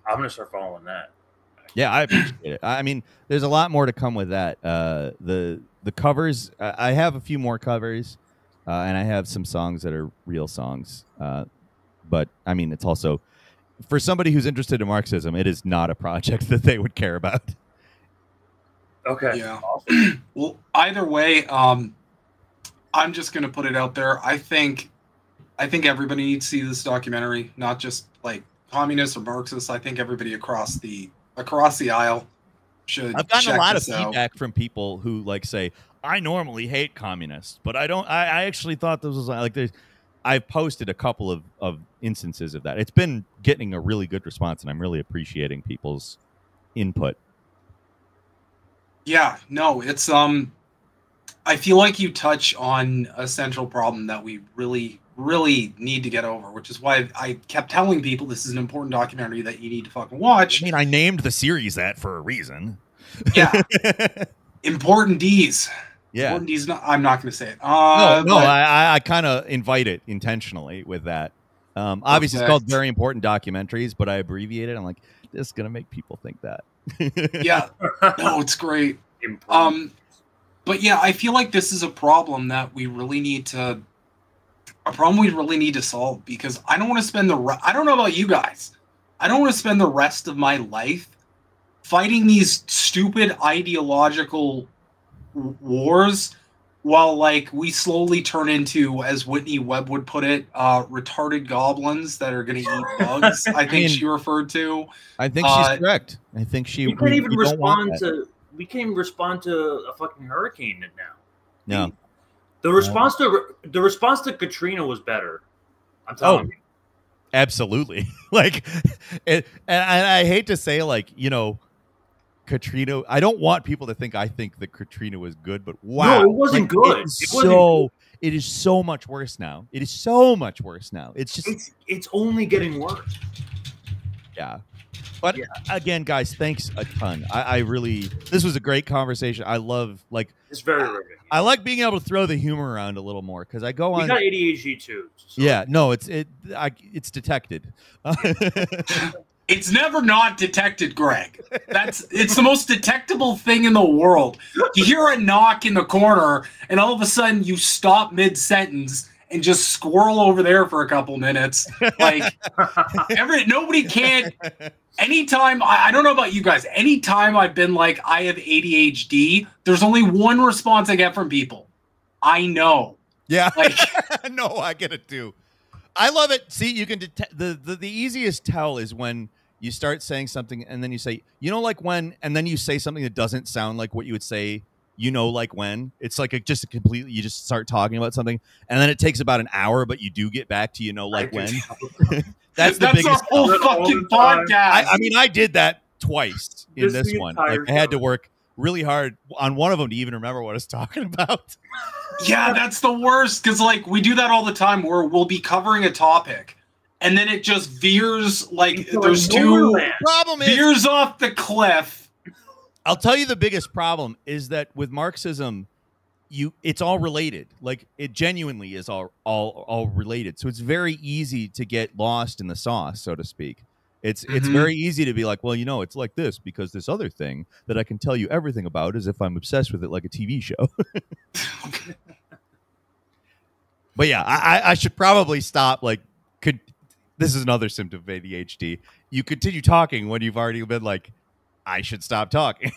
I'm going to start following that. Yeah, I appreciate it. I mean, there's a lot more to come with that. Uh, the the covers, I have a few more covers, uh, and I have some songs that are real songs. Uh, but, I mean, it's also, for somebody who's interested in Marxism, it is not a project that they would care about. Okay. Yeah. Awesome. Well, either way, um, I'm just gonna put it out there. I think, I think everybody needs to see this documentary, not just like communists or Marxists. I think everybody across the across the aisle should. I've gotten check a lot of feedback out. From people who like say, "I normally hate communists, but I don't. I, I actually thought this was like." There's, I've posted a couple of of instances of that. It's been getting a really good response, and I'm really appreciating people's input. Yeah. No. It's um. I feel like you touch on a central problem that we really, really need to get over, which is why I kept telling people this is an important documentary that you need to fucking watch. I mean, I named the series that for a reason. Yeah. Important D's. Yeah. Important D's. Not, I'm not going to say it. Uh, no, no, but, I, I kind of invite it intentionally with that. Um, obviously, okay. It's called Very Important Documentaries, but I abbreviate it. I'm like, this is going to make people think that. Yeah. No, it's great. Important. Um, But yeah, I feel like this is a problem that we really need to, a problem we really need to solve, because I don't want to spend the, re I don't know about you guys, I don't want to spend the rest of my life fighting these stupid ideological wars while like we slowly turn into, as Whitney Webb would put it, uh, retarded goblins that are going to eat bugs, I think I mean, she referred to. I think uh, she's correct. I think she- You can't even we respond to- We can't even respond to a fucking hurricane now. No, the response to the response to Katrina was better. I'm telling oh, you, absolutely. Like, it, and I, I hate to say, like you know, Katrina. I don't want people to think I think that Katrina was good, but wow, no, it wasn't like, good. It, it wasn't so good. It is so much worse now. It is so much worse now. It's just it's, it's only getting worse. Yeah. But yeah. Again, guys, thanks a ton. I, I really, this was a great conversation. I love, like, it's very, I, riveting. I like being able to throw the humor around a little more because I go on. You got A D H D too. So. Yeah, no, it's it, I, it's detected. It's never not detected, Greg. That's it's the most detectable thing in the world. You hear a knock in the corner, and all of a sudden you stop mid-sentence. And just squirrel over there for a couple minutes. Like, every, nobody can. Anytime, I, I don't know about you guys, anytime I've been like, I have A D H D, there's only one response I get from people. I know. Yeah. Like, no, I get it too. I love it. See, you can detect the, the, the easiest tell is when you start saying something and then you say, you know, like when, and then you say something that doesn't sound like what you would say. You know, like when it's like a, just a completely, you just start talking about something and then it takes about an hour, but you do get back to, you know, like when that's the that's biggest our whole fucking podcast. I, I mean, I did that twice in just this one. Like, I had to work really hard on one of them to even remember what I was talking about. Yeah, that's the worst. Cause like we do that all the time where we'll be covering a topic and then it just veers like so there's two problem veers is, off the cliff. I'll tell you the biggest problem is that with Marxism, you it's all related. Like it genuinely is all all all related. So it's very easy to get lost in the sauce, so to speak. It's it's mm-hmm. very easy to be like, well, you know, it's like this because this other thing that I can tell you everything about as if I'm obsessed with it like a T V show. But yeah, I, I should probably stop. Like, could this is another symptom of A D H D. You continue talking when you've already been like, I should stop talking.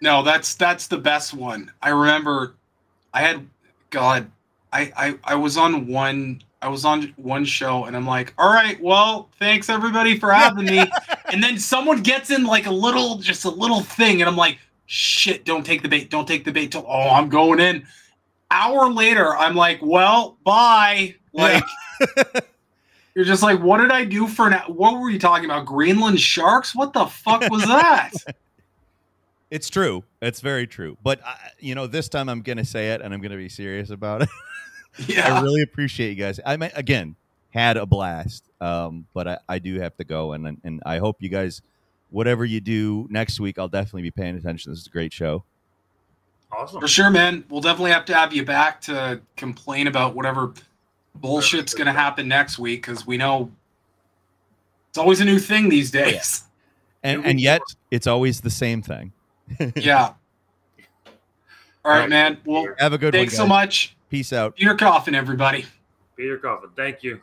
No, that's that's the best one. I remember I had God, I, I, I was on one. I was on one show and I'm like, all right, well, thanks everybody for having me. And then someone gets in like a little, just a little thing. And I'm like, shit, don't take the bait. Don't take the bait. Till, oh, I'm going in. Hour later, I'm like, well, bye. Like, you're just like, what did I do for an hour? What were you talking about? Greenland sharks? What the fuck was that? It's true. It's very true. But, I, you know, this time I'm going to say it and I'm going to be serious about it. Yeah. I really appreciate you guys. I mean, again, had a blast, um, but I, I do have to go. And, and I hope you guys, whatever you do next week, I'll definitely be paying attention. This is a great show. Awesome. For sure, man. We'll definitely have to have you back to complain about whatever bullshit's going to happen next week, because we know it's always a new thing these days. Yeah. And, and yet it's always the same thing. Yeah. All right, man. Well, have a good one. Thanks so much. Peace out. Peter Coffin, everybody. Peter Coffin, thank you.